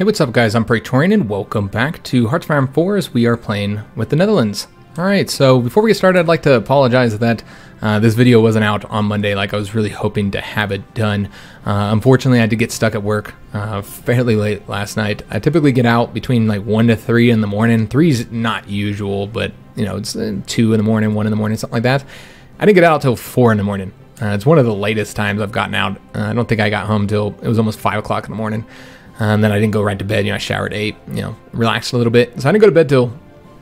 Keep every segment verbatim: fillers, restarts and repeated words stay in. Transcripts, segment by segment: Hey, what's up guys, I'm Praetorian and welcome back to Hearts of Iron four as we are playing with the Netherlands. Alright, so before we get started, I'd like to apologize that uh, this video wasn't out on Monday like I was really hoping to have it done. Uh, unfortunately, I did get stuck at work uh, fairly late last night. I typically get out between like one to three in the morning. three's not usual, but you know, it's two in the morning, one in the morning, something like that. I didn't get out till four in the morning. Uh, it's one of the latest times I've gotten out. Uh, I don't think I got home till it was almost five o'clock in the morning. And then I didn't go right to bed. You know, I showered, ate, you know, relaxed a little bit. So I didn't go to bed till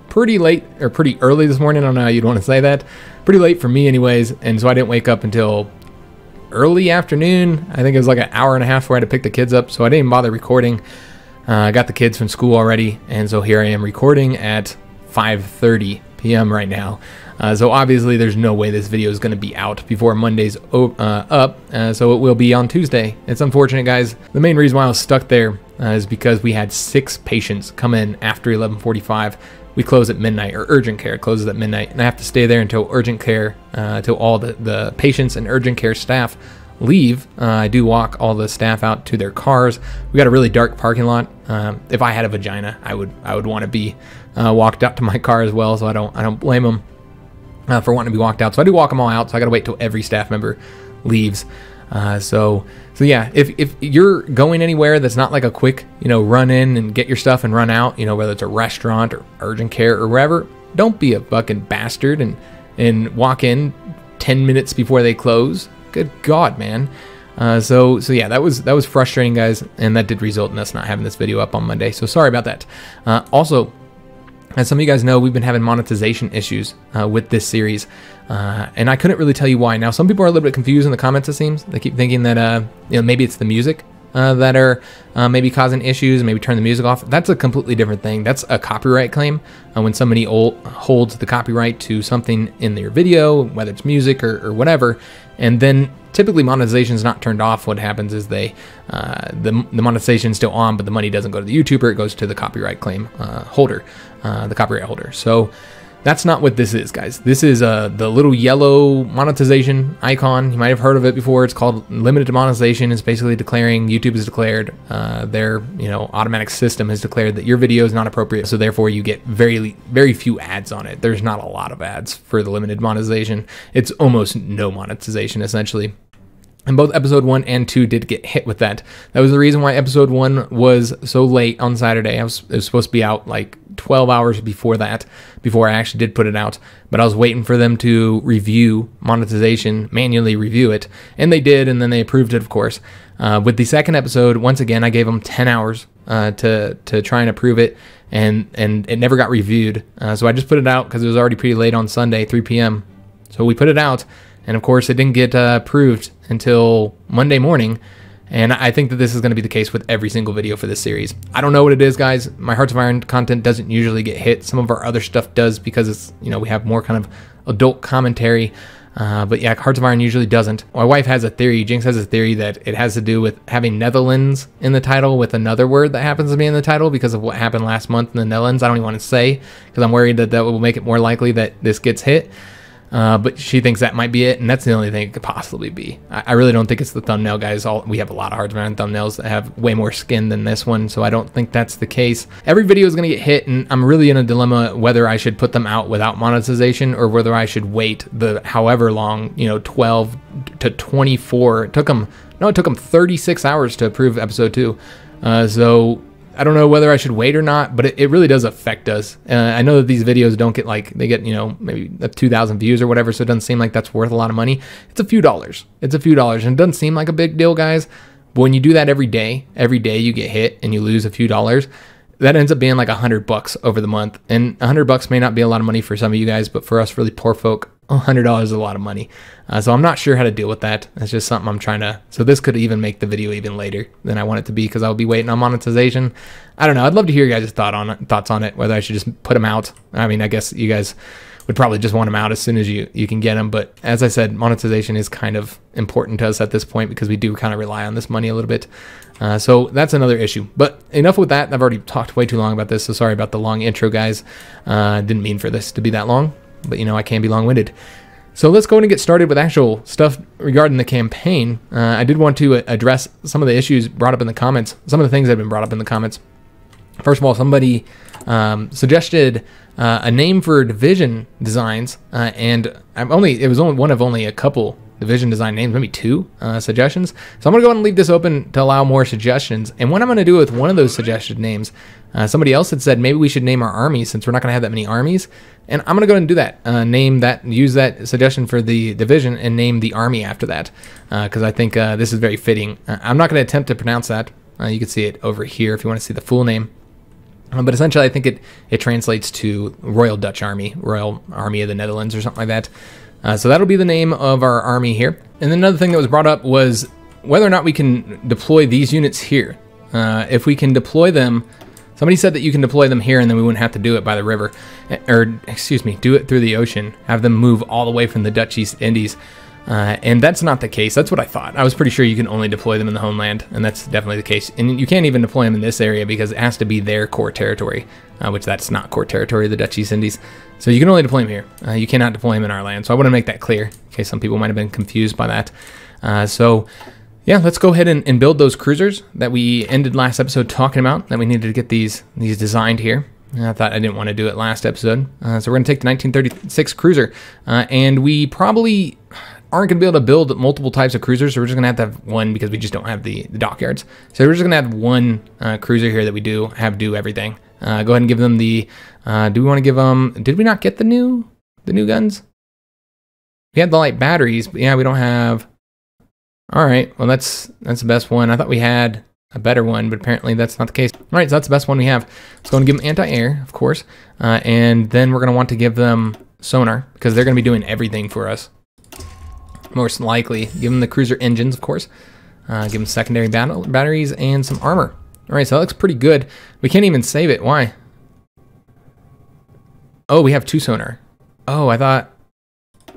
pretty late or pretty early this morning. I don't know how you'd want to say that. Pretty late for me anyways. And so I didn't wake up until early afternoon. I think it was like an hour and a half where I had to pick the kids up. So I didn't even bother recording. Uh, I got the kids from school already. And so here I am recording at five thirty p m right now. Uh, so obviously there's no way this video is going to be out before Monday's uh, up, uh, so it will be on Tuesday. It's unfortunate, guys. The main reason why I was stuck there uh, is because we had six patients come in after eleven forty-five. We close at midnight, or urgent care closes at midnight, and I have to stay there until urgent care, uh, until all the, the patients and urgent care staff leave. Uh, I do walk all the staff out to their cars. We got a really dark parking lot. Um, if I had a vagina, I would I would want to be uh, walked out to my car as well. So I don't I don't blame them uh, for wanting to be walked out. So I do walk them all out. So I got to wait till every staff member leaves. Uh, so so yeah, if if you're going anywhere that's not like a quick you know run in and get your stuff and run out, you know whether it's a restaurant or urgent care or wherever, don't be a fucking bastard and and walk in ten minutes before they close. Good God, man. Uh, so, so yeah, that was that was frustrating, guys, and that did result in us not having this video up on Monday. So sorry about that. Uh, also, as some of you guys know, we've been having monetization issues uh, with this series, uh, and I couldn't really tell you why. Now, some people are a little bit confused in the comments. It seems they keep thinking that uh, you know maybe it's the music uh, that are uh, maybe causing issues. Maybe turn the music off. That's a completely different thing. That's a copyright claim uh, when somebody old, holds the copyright to something in their video, whether it's music or, or whatever. And then typically monetization is not turned off. What happens is they, uh, the, the monetization is still on, but the money doesn't go to the YouTuber. It goes to the copyright claim uh, holder, uh, the copyright holder. So that's not what this is, guys. This is uh, the little yellow monetization icon. You might have heard of it before. It's called limited monetization. It's basically declaring, YouTube has declared, uh, their you know automatic system has declared that your video is not appropriate. So therefore you get very, very few ads on it. There's not a lot of ads for the limited monetization. It's almost no monetization essentially. And both episode one and two did get hit with that. That was the reason why episode one was so late on Saturday. I was, it was supposed to be out like twelve hours before that, before I actually did put it out. But I was waiting for them to review monetization, manually review it. And they did, and then they approved it, of course. Uh, with the second episode, once again, I gave them ten hours uh, to to try and approve it. And, and it never got reviewed. Uh, so I just put it out because it was already pretty late on Sunday, three p m So we put it out. And of course, it didn't get uh, approved until Monday morning. And I think that this is going to be the case with every single video for this series. I don't know what it is, guys. My Hearts of Iron content doesn't usually get hit. Some of our other stuff does because it's, you know, we have more kind of adult commentary. Uh, but yeah, Hearts of Iron usually doesn't. My wife has a theory, Jinx has a theory that it has to do with having Netherlands in the title with another word that happens to be in the title because of what happened last month in the Netherlands. I don't even want to say because I'm worried that that will make it more likely that this gets hit. Uh, but she thinks that might be it, and that's the only thing it could possibly be. I, I really don't think it's the thumbnail, guys. All, we have a lot of Hearts of Iron thumbnails that have way more skin than this one, so I don't think that's the case. Every video is going to get hit, and I'm really in a dilemma whether I should put them out without monetization or whether I should wait the however long, you know, twelve to twenty-four. It took them, no, it took them thirty-six hours to approve episode two. Uh, so... I don't know whether I should wait or not, but it, it really does affect us. Uh, I know that these videos don't get like, they get, you know, maybe up two thousand views or whatever, so it doesn't seem like that's worth a lot of money. It's a few dollars. It's a few dollars, and it doesn't seem like a big deal, guys. But when you do that every day, every day you get hit and you lose a few dollars, that ends up being like a hundred bucks over the month. And a hundred bucks may not be a lot of money for some of you guys, but for us really poor folk, a hundred dollars is a lot of money. Uh, so I'm not sure how to deal with that. That's just something I'm trying to, so this could even make the video even later than I want it to be because I'll be waiting on monetization. I don't know. I'd love to hear your guys' thought on it, thoughts on it, whether I should just put them out. I mean, I guess you guys would probably just want them out as soon as you, you can get them. But as I said, monetization is kind of important to us at this point because we do kind of rely on this money a little bit. Uh, so that's another issue, but enough with that. I've already talked way too long about this. So sorry about the long intro, guys. Uh, didn't mean for this to be that long. But, you know, I can be long-winded. So let's go ahead and get started with actual stuff regarding the campaign. Uh, I did want to address some of the issues brought up in the comments, some of the things that have been brought up in the comments. First of all, somebody um, suggested uh, a name for division designs, uh, and I'm only it was only one of only a couple division design names, maybe two uh, suggestions. So I'm going to go ahead and leave this open to allow more suggestions. And what I'm going to do with one of those suggested names, uh, somebody else had said maybe we should name our army since we're not going to have that many armies. And I'm going to go ahead and do that, uh, name that, use that suggestion for the division and name the army after that, because uh, I think uh, this is very fitting. Uh, I'm not going to attempt to pronounce that. Uh, you can see it over here if you want to see the full name. Um, but essentially, I think it, it translates to Royal Dutch Army, Royal Army of the Netherlands or something like that. Uh, so that'll be the name of our army here. And then another thing that was brought up was whether or not we can deploy these units here. Uh, if we can deploy them... Somebody said that you can deploy them here and then we wouldn't have to do it by the river, or excuse me, do it through the ocean, have them move all the way from the Dutch East Indies. Uh, and that's not the case. That's what I thought. I was pretty sure you can only deploy them in the homeland, and that's definitely the case. And you can't even deploy them in this area because it has to be their core territory, uh, which that's not core territory of the Dutch East Indies. So you can only deploy them here. Uh, you cannot deploy them in our land. So I want to make that clear in case some people might have been confused by that. Uh, so... Yeah, let's go ahead and, and build those cruisers that we ended last episode talking about, that we needed to get these these designed here. And I thought I didn't want to do it last episode. Uh, so we're going to take the nineteen thirty-six cruiser, uh, and we probably aren't going to be able to build multiple types of cruisers, so we're just going to have to have one because we just don't have the, the dockyards. So we're just going to have one uh, cruiser here that we do have do everything. Uh, go ahead and give them the, uh, do we want to give them, did we not get the new, the new guns? We had the light batteries, but yeah, we don't have... All right, well, that's that's the best one. I thought we had a better one, but apparently that's not the case. All right, so that's the best one we have. Let's go and give them anti-air, of course, uh, and then we're going to want to give them sonar because they're going to be doing everything for us, most likely. Give them the cruiser engines, of course. Uh, give them secondary battle batteries and some armor. All right, so that looks pretty good. We can't even save it. Why? Oh, we have two sonar. Oh, I thought, I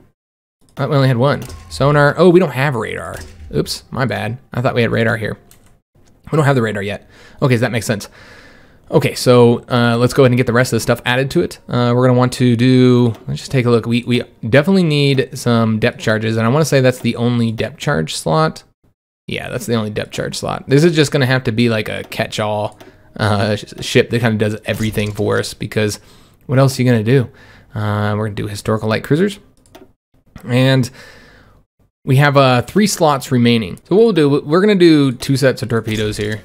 thought we only had one. Sonar. Oh, we don't have radar. Oops, my bad. I thought we had radar here. We don't have the radar yet. Okay, so that makes sense. Okay, so uh, let's go ahead and get the rest of the stuff added to it. Uh, we're gonna want to do, let's just take a look. We, we definitely need some depth charges, and I wanna say that's the only depth charge slot. Yeah, that's the only depth charge slot. This is just gonna have to be like a catch-all uh, ship that kind of does everything for us, because what else are you gonna do? Uh, we're gonna do historical light cruisers. And we have uh, three slots remaining. So what we'll do, we're gonna do two sets of torpedoes here.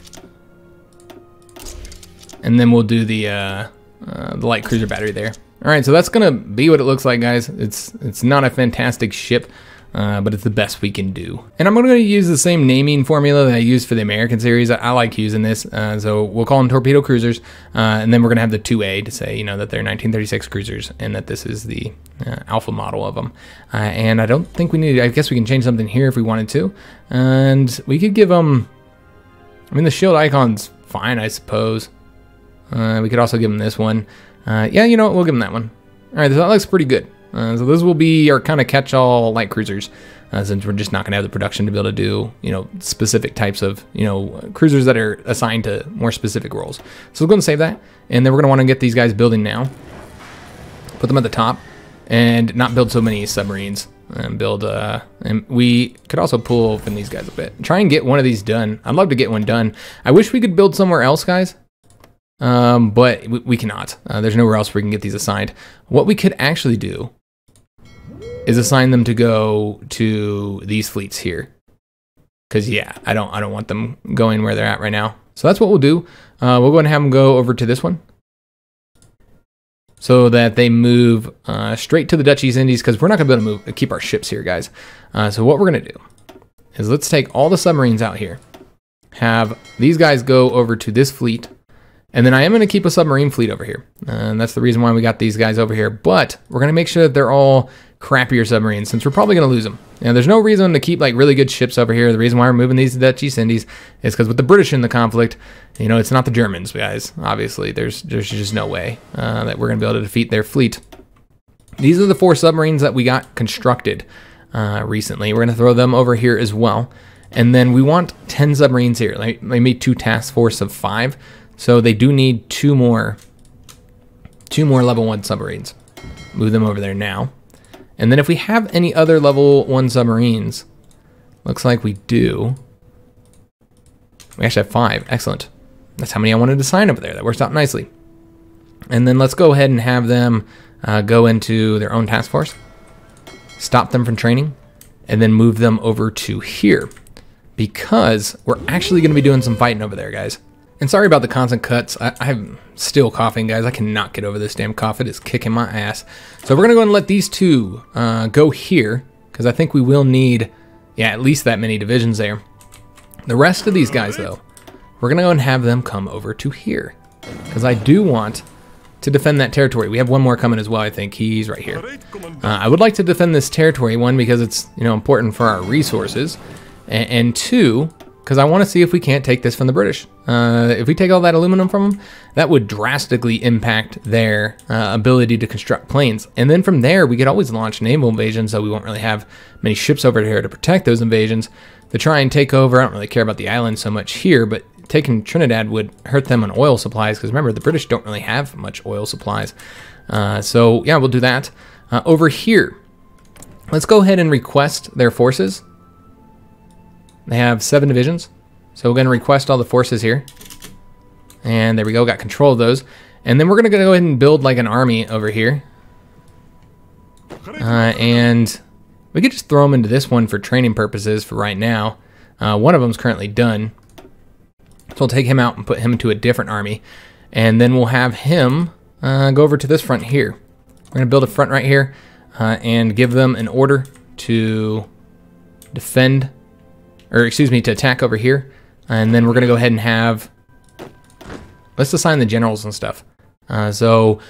And then we'll do the uh, uh, the light cruiser battery there. All right, so that's gonna be what it looks like, guys. It's, it's not a fantastic ship, uh, but it's the best we can do. And I'm gonna use the same naming formula that I used for the American series. I, I like using this. Uh, so we'll call them torpedo cruisers. Uh, and then we're gonna have the two A to say, you know, that they're nineteen thirty-six cruisers and that this is the Uh, alpha model of them. Uh, and I don't think we need, I guess we can change something here if we wanted to. And we could give them, I mean, the shield icon's fine, I suppose. Uh, we could also give them this one. Uh, yeah, you know what, we'll give them that one. All right, so that looks pretty good. Uh, so those will be our kind of catch-all light cruisers, uh, since we're just not gonna have the production to be able to do, you know, specific types of, you know, cruisers that are assigned to more specific roles. So we'll go and save that. And then we're gonna wanna get these guys building now. Put them at the top. And not build so many submarines and build uh and we could also pull from these guys a bit, try and get one of these done. I'd love to get one done. I wish we could build somewhere else, guys, um but we, we cannot. Uh, there's nowhere else we can get these assigned. What we could actually do is assign them to go to these fleets here, because yeah, I don't I don't want them going where they're at right now. So that's what we'll do. Uh, we'll go and have them go over to this one, so that they move uh, straight to the Dutch East Indies, because we're not going to be able to move, keep our ships here, guys. Uh, so what we're going to do is let's take all the submarines out here, have these guys go over to this fleet, and then I am going to keep a submarine fleet over here. Uh, and that's the reason why we got these guys over here, but we're going to make sure that they're all crappier submarines, since we're probably going to lose them. Now, there's no reason to keep like really good ships over here. The reason why we're moving these to Dutch East Indies is because with the British in the conflict, you know, it's not the Germans, guys. Obviously, there's there's just no way uh, that we're going to be able to defeat their fleet. These are the four submarines that we got constructed uh, recently. We're going to throw them over here as well. And then we want ten submarines here. Like, maybe two task force of five. So they do need two more, two more level one submarines. Move them over there now. And then if we have any other level one submarines, looks like we do. We actually have five, excellent. That's how many I wanted to sign up there, that works out nicely. And then let's go ahead and have them uh, go into their own task force, stop them from training, and then move them over to here, because we're actually gonna be doing some fighting over there, guys. And sorry about the constant cuts. I, I'm still coughing, guys. I cannot get over this damn cough. It is kicking my ass. So we're gonna go and let these two uh, go here, because I think we will need, yeah, at least that many divisions there. The rest of these guys though, we're gonna go and have them come over to here, because I do want to defend that territory. We have one more coming as well, I think. He's right here. Uh, I would like to defend this territory, one, because it's, you know, important for our resources, and, and two, because I want to see if we can't take this from the British. Uh, if we take all that aluminum from them, that would drastically impact their uh, ability to construct planes. And then from there, we could always launch naval invasions, so we won't really have many ships over here to protect those invasions. To try and take over, I don't really care about the island so much here, but taking Trinidad would hurt them on oil supplies, because remember, the British don't really have much oil supplies. Uh, so yeah, we'll do that. Uh, over here, let's go ahead and request their forces. They have seven divisions. So we're gonna request all the forces here. And there we go, got control of those. And then we're gonna go ahead and build like an army over here. Uh, and we could just throw them into this one for training purposes for right now. Uh, one of them's currently done. So we'll take him out and put him into a different army. And then we'll have him uh, go over to this front here. We're gonna build a front right here uh, and give them an order to defend, or excuse me, to attack over here. And then we're gonna go ahead and have, let's assign the generals and stuff. Uh, so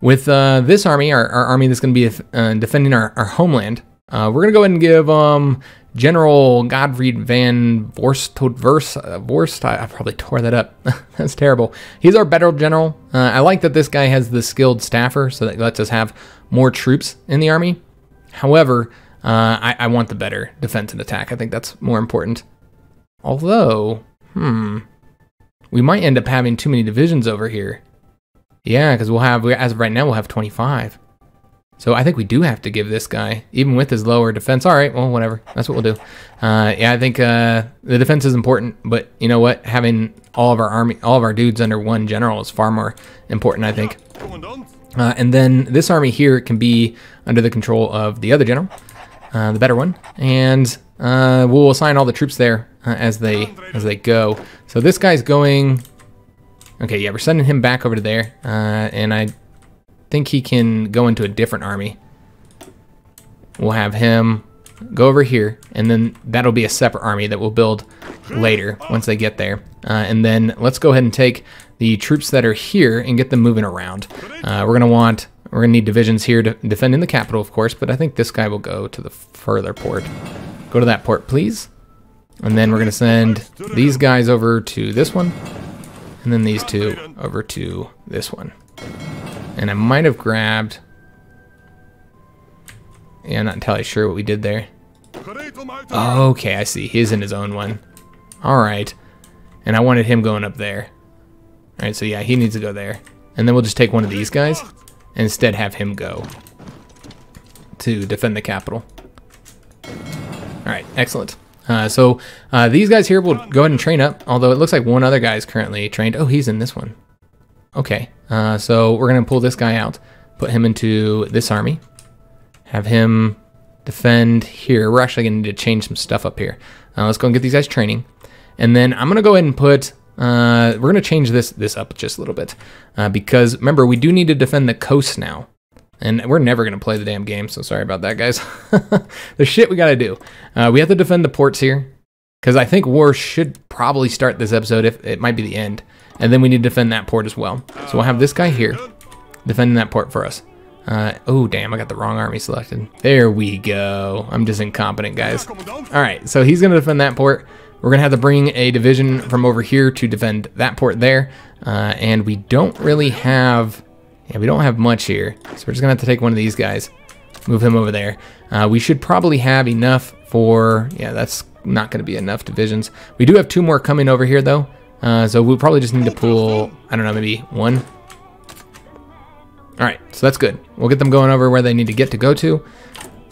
with uh, this army, our, our army that's gonna be uh, defending our, our homeland, uh, we're gonna go ahead and give um, General Godfried van Vorst, uh, Vorst I, I probably tore that up, that's terrible. He's our battle general. Uh, I like that this guy has the skilled staffer, so that lets us have more troops in the army. However, Uh, I, I want the better defense and attack. I think that's more important. Although, hmm, we might end up having too many divisions over here. Yeah, because we'll have, as of right now, we'll have twenty-five. So I think we do have to give this guy, even with his lower defense. All right, well, whatever. That's what we'll do. Uh, yeah, I think uh, the defense is important, but you know what? Having all of our army, all of our dudes under one general is far more important, I think. Uh, and then this army here can be under the control of the other general. Uh, the better one, and uh, we'll assign all the troops there uh, as they as they go. So this guy's going. Okay, yeah, we're sending him back over to there, uh, and I think he can go into a different army. We'll have him go over here, and then that'll be a separate army that we'll build later once they get there. Uh, and then let's go ahead and take the troops that are here and get them moving around. Uh, we're gonna want. We're gonna need divisions here to defend in the capital, of course, but I think this guy will go to the further port. Go to that port, please. And then we're gonna send these guys over to this one, and then these two over to this one. And I might have grabbed, yeah, I'm not entirely sure what we did there. Okay, I see, he's in his own one. All right, and I wanted him going up there. All right, so yeah, he needs to go there. And then we'll just take one of these guys. Instead, have him go to defend the capital. All right, excellent. Uh, so uh, these guys here will go ahead and train up, although it looks like one other guy is currently trained. Oh, he's in this one. Okay, uh, so we're gonna pull this guy out, put him into this army, have him defend here. We're actually gonna need to change some stuff up here. Uh, let's go and get these guys training. And then I'm gonna go ahead and put Uh, we're gonna change this this up just a little bit uh, because remember, we do need to defend the coast now, and we're never gonna play the damn game, so sorry about that, guys. The shit we gotta do. Uh, we have to defend the ports here because I think war should probably start this episode, if it might be the end, and then we need to defend that port as well. So we'll have this guy here defending that port for us. Uh, oh damn, I got the wrong army selected. There we go. I'm just incompetent, guys. Alright, so he's gonna defend that port. We're gonna have to bring a division from over here to defend that port there. Uh, and we don't really have, yeah, we don't have much here. So we're just gonna have to take one of these guys, move him over there. Uh, we should probably have enough for, yeah, that's not gonna be enough divisions. We do have two more coming over here though. Uh, so we'll probably just need to pull, I don't know, maybe one. All right, so that's good. We'll get them going over where they need to get to go to.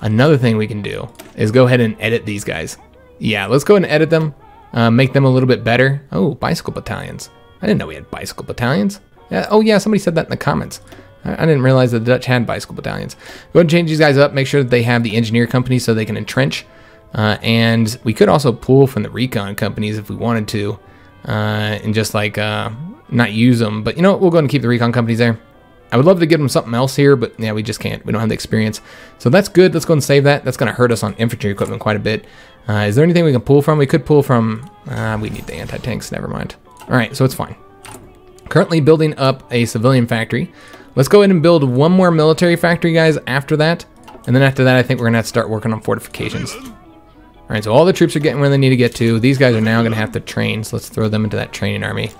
Another thing we can do is go ahead and edit these guys. Yeah, let's go ahead and edit them, uh, make them a little bit better. Oh, bicycle battalions. I didn't know we had bicycle battalions. Yeah, oh yeah, somebody said that in the comments. I, I didn't realize that the Dutch had bicycle battalions. Go ahead and change these guys up, make sure that they have the engineer company so they can entrench. Uh, and we could also pull from the recon companies if we wanted to, uh, and just like uh, not use them. But you know what, we'll go ahead and keep the recon companies there. I would love to give them something else here, but yeah, we just can't. We don't have the experience. So that's good. Let's go and save that. That's going to hurt us on infantry equipment quite a bit. Uh, is there anything we can pull from? We could pull from... Uh, we need the anti-tanks. Never mind. All right, so it's fine. Currently building up a civilian factory. Let's go ahead and build one more military factory, guys, after that. And then after that, I think we're going to have to start working on fortifications. All right, so all the troops are getting where they need to get to. These guys are now going to have to train, so let's throw them into that training army.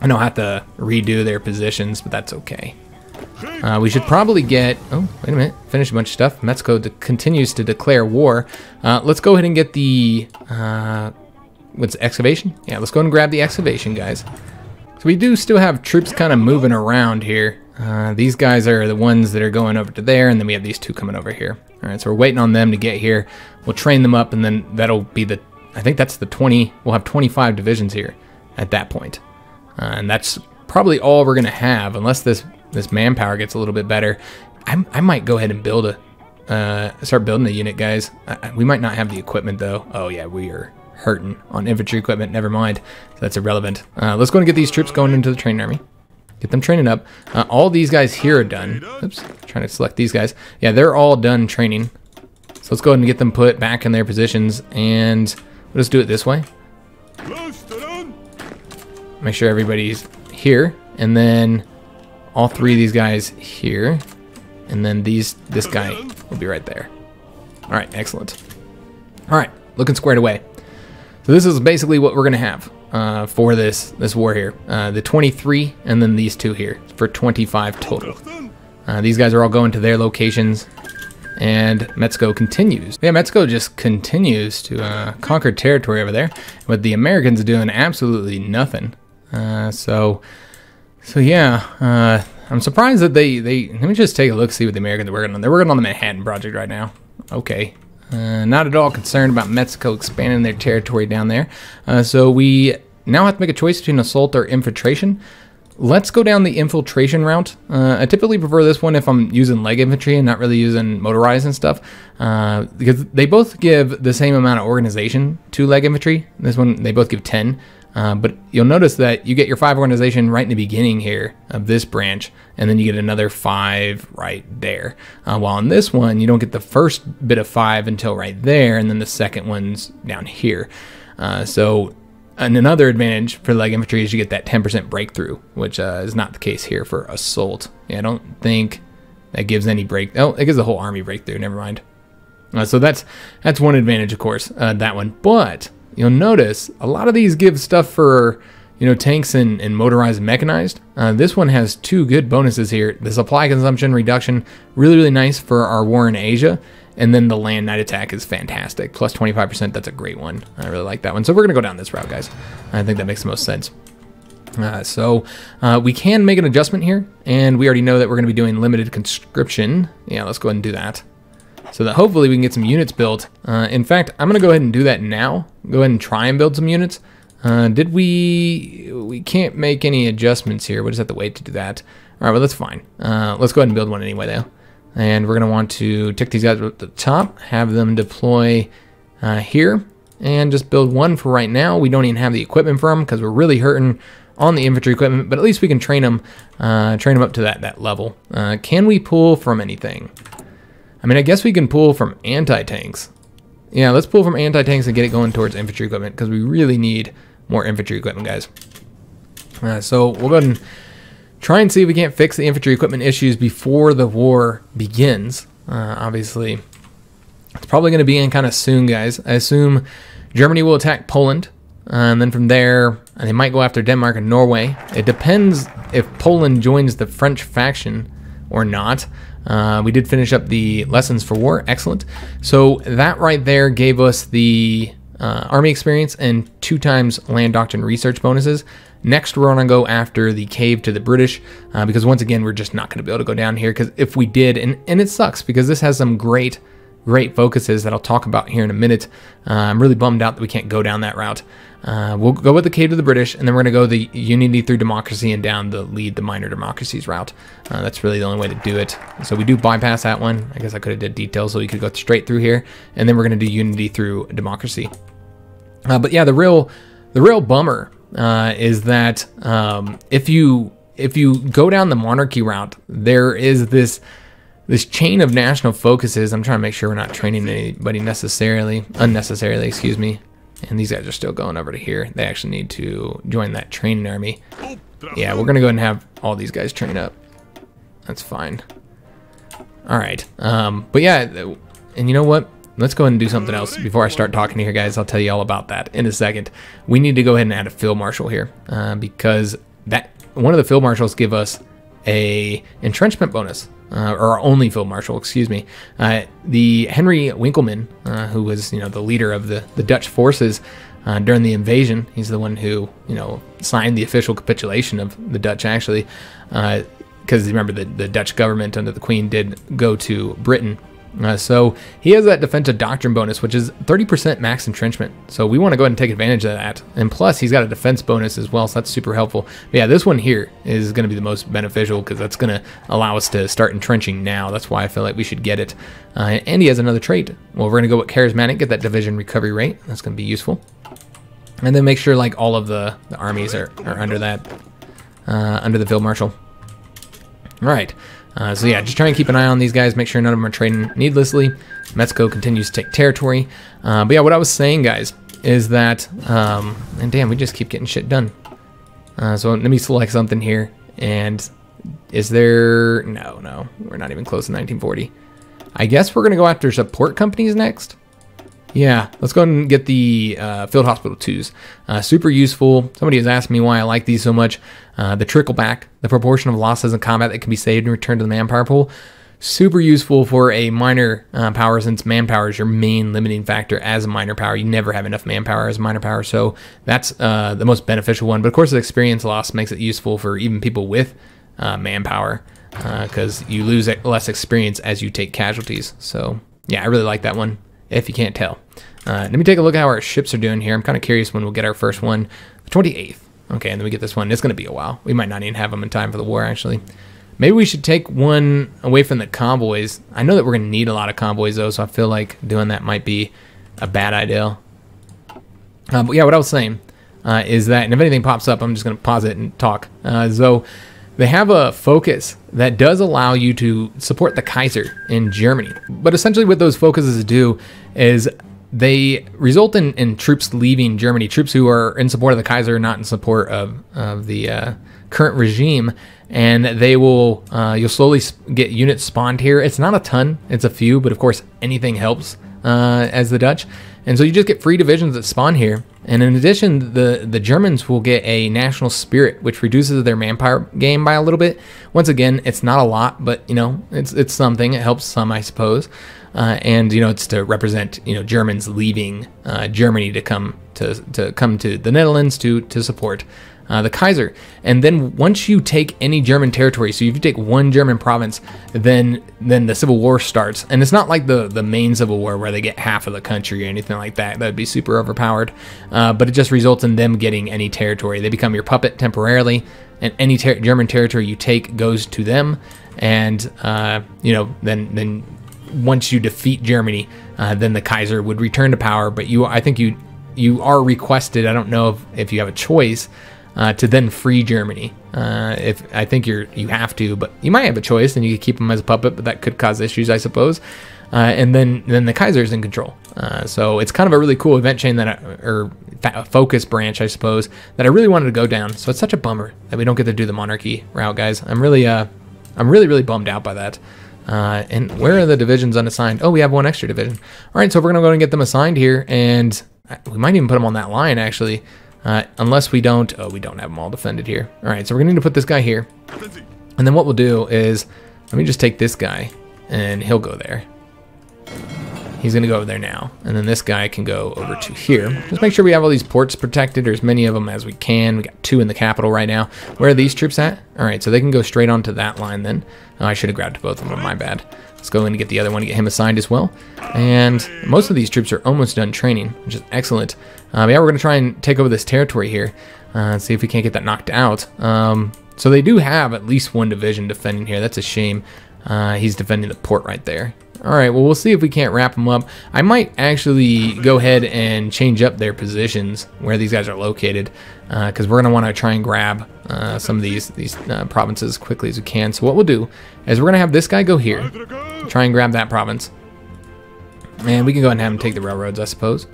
I know I have to redo their positions, but that's okay. Uh, we should probably get... Oh, wait a minute. Finish a bunch of stuff. Metzko de continues to declare war. Uh, let's go ahead and get the... Uh, what's it, excavation? Yeah, let's go ahead and grab the excavation, guys. So we do still have troops kind of moving around here. Uh, these guys are the ones that are going over to there, and then we have these two coming over here. All right, so we're waiting on them to get here. We'll train them up, and then that'll be the... I think that's the twenty... We'll have twenty-five divisions here at that point. Uh, and that's probably all we're gonna have, unless this this manpower gets a little bit better. I'm, I might go ahead and build a uh, start building a unit, guys. I, we might not have the equipment though. Oh yeah, we are hurting on infantry equipment. Never mind, so that's irrelevant. Uh, let's go and get these troops going into the training army. Get them training up. Uh, all these guys here are done. Oops, trying to select these guys. Yeah, they're all done training. So let's go ahead and get them put back in their positions, and we'll just do it this way. Make sure everybody's here, and then all three of these guys here, and then these this guy will be right there. All right, excellent. All right, looking squared away. So this is basically what we're gonna have uh, for this this war here. Uh, the twenty-three, and then these two here for twenty-five total. Uh, these guys are all going to their locations, and Metzko continues. Yeah, Metzko just continues to uh, conquer territory over there, but the Americans are doing absolutely nothing. Uh, so, so yeah, uh, I'm surprised that they, they, let me just take a look, see what the Americans are working on. They're working on the Manhattan Project right now. Okay. Uh, not at all concerned about Mexico expanding their territory down there. Uh, so we now have to make a choice between assault or infiltration. Let's go down the infiltration route. Uh, I typically prefer this one if I'm using leg infantry and not really using motorized and stuff, uh, because they both give the same amount of organization to leg infantry. This one, they both give ten. Uh, but you'll notice that you get your five organization right in the beginning here of this branch, and then you get another five right there. Uh, while on this one, you don't get the first bit of five until right there, and then the second one's down here. Uh, so and another advantage for leg infantry is you get that ten percent breakthrough, which uh, is not the case here for assault. Yeah, I don't think that gives any break. Oh, it gives the whole army breakthrough. Never mind. Uh, so that's that's one advantage, of course, uh, that one. But you'll notice a lot of these give stuff for, you know, tanks and, and motorized and mechanized. Uh, this one has two good bonuses here. The supply consumption reduction, really, really nice for our war in Asia. And then the land night attack is fantastic. Plus twenty-five percent, that's a great one. I really like that one. So we're gonna go down this route, guys. I think that makes the most sense. Uh, so uh, we can make an adjustment here. And we already know that we're gonna be doing limited conscription. Yeah, let's go ahead and do that, so that hopefully we can get some units built. Uh, in fact, I'm gonna go ahead and do that now. Go ahead and try and build some units. Uh, did we, we can't make any adjustments here. We'll just have to wait to do that. All right, well, that's fine. Uh, let's go ahead and build one anyway though. And we're gonna want to take these guys up the top, have them deploy uh, here, and just build one for right now. We don't even have the equipment for them because we're really hurting on the infantry equipment, but at least we can train them, uh, train them up to that, that level. Uh, can we pull from anything? I mean, I guess we can pull from anti-tanks. Yeah, let's pull from anti-tanks and get it going towards infantry equipment, because we really need more infantry equipment, guys. Uh, so we'll go ahead and try and see if we can't fix the infantry equipment issues before the war begins. Uh, obviously, it's probably going to begin kind of soon, guys. I assume Germany will attack Poland, uh, and then from there, they might go after Denmark and Norway. It depends if Poland joins the French faction or not. Uh, we did finish up the lessons for war. Excellent. So that right there gave us the uh, army experience and two times land doctrine research bonuses. Next, we're going to go after the cave to the British, uh, because once again, we're just not going to be able to go down here, because if we did, and, and it sucks, because this has some great, great focuses that I'll talk about here in a minute. Uh, I'm really bummed out that we can't go down that route. Uh, we'll go with the cave to the British, and then we're going to go the unity through democracy and down the lead the minor democracies route. Uh, that's really the only way to do it. So we do bypass that one. I guess I could have did details, so you could go straight through here, and then we're going to do unity through democracy. Uh, but yeah, the real, the real bummer uh, is that um, if you if you go down the monarchy route, there is this this chain of national focuses. I'm trying to make sure we're not training anybody necessarily, unnecessarily, excuse me. And these guys are still going over to here. They actually need to join that training army. Yeah, we're going to go ahead and have all these guys train up. That's fine. All right. Um, but yeah, and you know what? Let's go ahead and do something else. Before I start talking to you guys, I'll tell you all about that in a second. We need to go ahead and add a field marshal here uh, because that one of the field marshals give us a entrenchment bonus. Uh, or our only field marshal, excuse me. Uh, the Henry Winkelman, uh, who was, you know, the leader of the, the Dutch forces uh, during the invasion. He's the one who, you know, signed the official capitulation of the Dutch, actually. Because uh, remember, the, the Dutch government under the Queen did go to Britain. Uh, so he has that defensive doctrine bonus, which is thirty percent max entrenchment. So we want to go ahead and take advantage of that. And plus, he's got a defense bonus as well, so that's super helpful. But yeah, this one here is going to be the most beneficial because that's going to allow us to start entrenching now. That's why I feel like we should get it. Uh, and he has another trait. Well, we're going to go with charismatic, get that division recovery rate. That's going to be useful. And then make sure like all of the, the armies are, are under that, uh, under the field marshal. All right. Uh, so yeah, just try and keep an eye on these guys. Make sure none of them are trading needlessly. Metzko continues to take territory. Uh, but yeah, what I was saying, guys, is that... Um, and damn, we just keep getting shit done. Uh, so let me select something here. And is there... No, no. We're not even close to nineteen forty. I guess we're going to go after support companies next. Yeah, let's go ahead and get the uh, Field Hospital twos. Uh, super useful. Somebody has asked me why I like these so much. Uh, the trickle back, the proportion of losses in combat that can be saved and returned to the manpower pool. Super useful for a minor uh, power, since manpower is your main limiting factor as a minor power. You never have enough manpower as a minor power, so that's uh, the most beneficial one. But of course, the experience loss makes it useful for even people with uh, manpower, because uh, you lose less experience as you take casualties. So yeah, I really like that one, if you can't tell. Uh, let me take a look at how our ships are doing here. I'm kind of curious when we'll get our first one. The twenty-eighth. Okay, and then we get this one. It's going to be a while. We might not even have them in time for the war, actually. Maybe we should take one away from the convoys. I know that we're going to need a lot of convoys, though, so I feel like doing that might be a bad idea. Uh, but yeah, what I was saying uh, is that, and if anything pops up, I'm just going to pause it and talk. Uh, so they have a focus that does allow you to support the Kaiser in Germany. But essentially what those focuses do is they result in, in troops leaving Germany. Troops who are in support of the Kaiser are not in support of, of the uh, current regime. And they will, uh, you'll slowly get units spawned here. It's not a ton, it's a few, but of course anything helps uh, as the Dutch. And so you just get free divisions that spawn here. And in addition, the, the Germans will get a national spirit, which reduces their manpower gain by a little bit. Once again, it's not a lot, but, you know, it's it's something. It helps some, I suppose. Uh, and, you know, it's to represent, you know, Germans leaving uh, Germany to come to, to come to the Netherlands to, to support uh, the Kaiser. And then once you take any German territory, so if you take one German province, then then the Civil War starts. And it's not like the, the main Civil War where they get half of the country or anything like that. That would be super overpowered. Uh, but it just results in them getting any territory. They become your puppet temporarily, and any ter German territory you take goes to them. And, uh, you know, then then once you defeat Germany, uh, then the Kaiser would return to power. But you, I think you you are requested, I don't know if, if you have a choice, uh, to then free Germany. Uh, if I think you're you have to, but you might have a choice, and you could keep them as a puppet, but that could cause issues, I suppose. Uh, and then, then the Kaiser is in control. Uh, so it's kind of a really cool event chain that, I, or a focus branch, I suppose, that I really wanted to go down. So it's such a bummer that we don't get to do the monarchy route, guys. I'm really, uh, I'm really, really bummed out by that. Uh, and where are the divisions unassigned? Oh, we have one extra division. All right, so we're gonna go and get them assigned here, and we might even put them on that line actually, uh, unless we don't. Oh, we don't have them all defended here. All right, so we're gonna need to put this guy here, and then what we'll do is let me just take this guy, and he'll go there. He's going to go over there now. And then this guy can go over to here. Just make sure we have all these ports protected, or as many of them as we can. We got two in the capital right now. Where are these troops at? All right, so they can go straight onto that line then. Oh, I should have grabbed both of them, my bad. Let's go in and get the other one to get him assigned as well. And most of these troops are almost done training, which is excellent. Um, yeah, we're going to try and take over this territory here. Uh, see if we can't get that knocked out. Um, so they do have at least one division defending here. That's a shame. Uh, he's defending the port right there. All right, well, we'll see if we can't wrap them up. I might actually go ahead and change up their positions where these guys are located, because uh, we're going to want to try and grab uh, some of these, these uh, provinces as quickly as we can. So what we'll do is we're going to have this guy go here, try and grab that province. And we can go ahead and have him take the railroads, I suppose.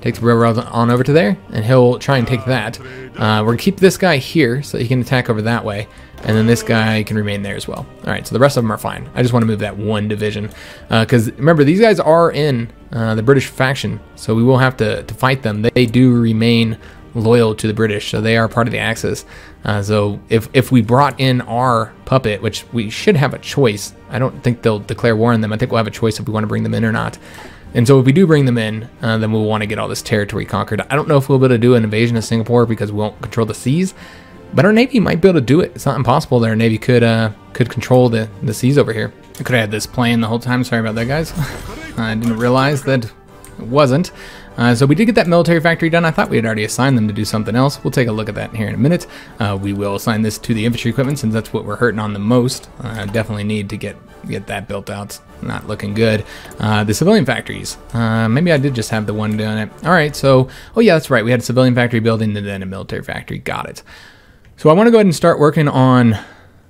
Take the railroads on over to there, and he'll try and take that. Uh, we're going to keep this guy here so he can attack over that way. And then this guy can remain there as well. All right, so the rest of them are fine. I just want to move that one division. Because uh, remember, these guys are in uh, the British faction, so we will have to, to fight them. They do remain loyal to the British, so they are part of the Axis. Uh, so if, if we brought in our puppet, which we should have a choice. I don't think they'll declare war on them. I think we'll have a choice if we want to bring them in or not. And so if we do bring them in, uh, then we'll want to get all this territory conquered. I don't know if we'll be able to do an invasion of Singapore because we won't control the seas. But our Navy might be able to do it. It's not impossible that our Navy could uh, could control the, the seas over here. I could have had this plane the whole time. Sorry about that, guys. I didn't realize that it wasn't. Uh, so we did get that military factory done. I thought we had already assigned them to do something else. We'll take a look at that here in a minute. Uh, we will assign this to the infantry equipment since that's what we're hurting on the most. I uh, definitely need to get, get that built out. Not looking good. Uh, the civilian factories. Uh, maybe I did just have the one doing it. All right, so, oh yeah, that's right. We had a civilian factory building and then a military factory. Got it. So I want to go ahead and start working on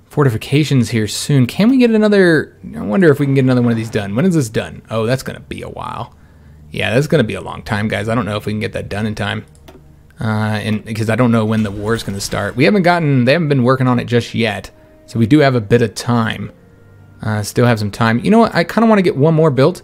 fortifications here soon. Can we get another, I wonder if we can get another one of these done. When is this done? Oh, that's going to be a while. Yeah, that's going to be a long time, guys. I don't know if we can get that done in time. Uh, and because I don't know when the war is going to start. We haven't gotten, they haven't been working on it just yet. So we do have a bit of time. Uh, still have some time. You know what? I kind of want to get one more built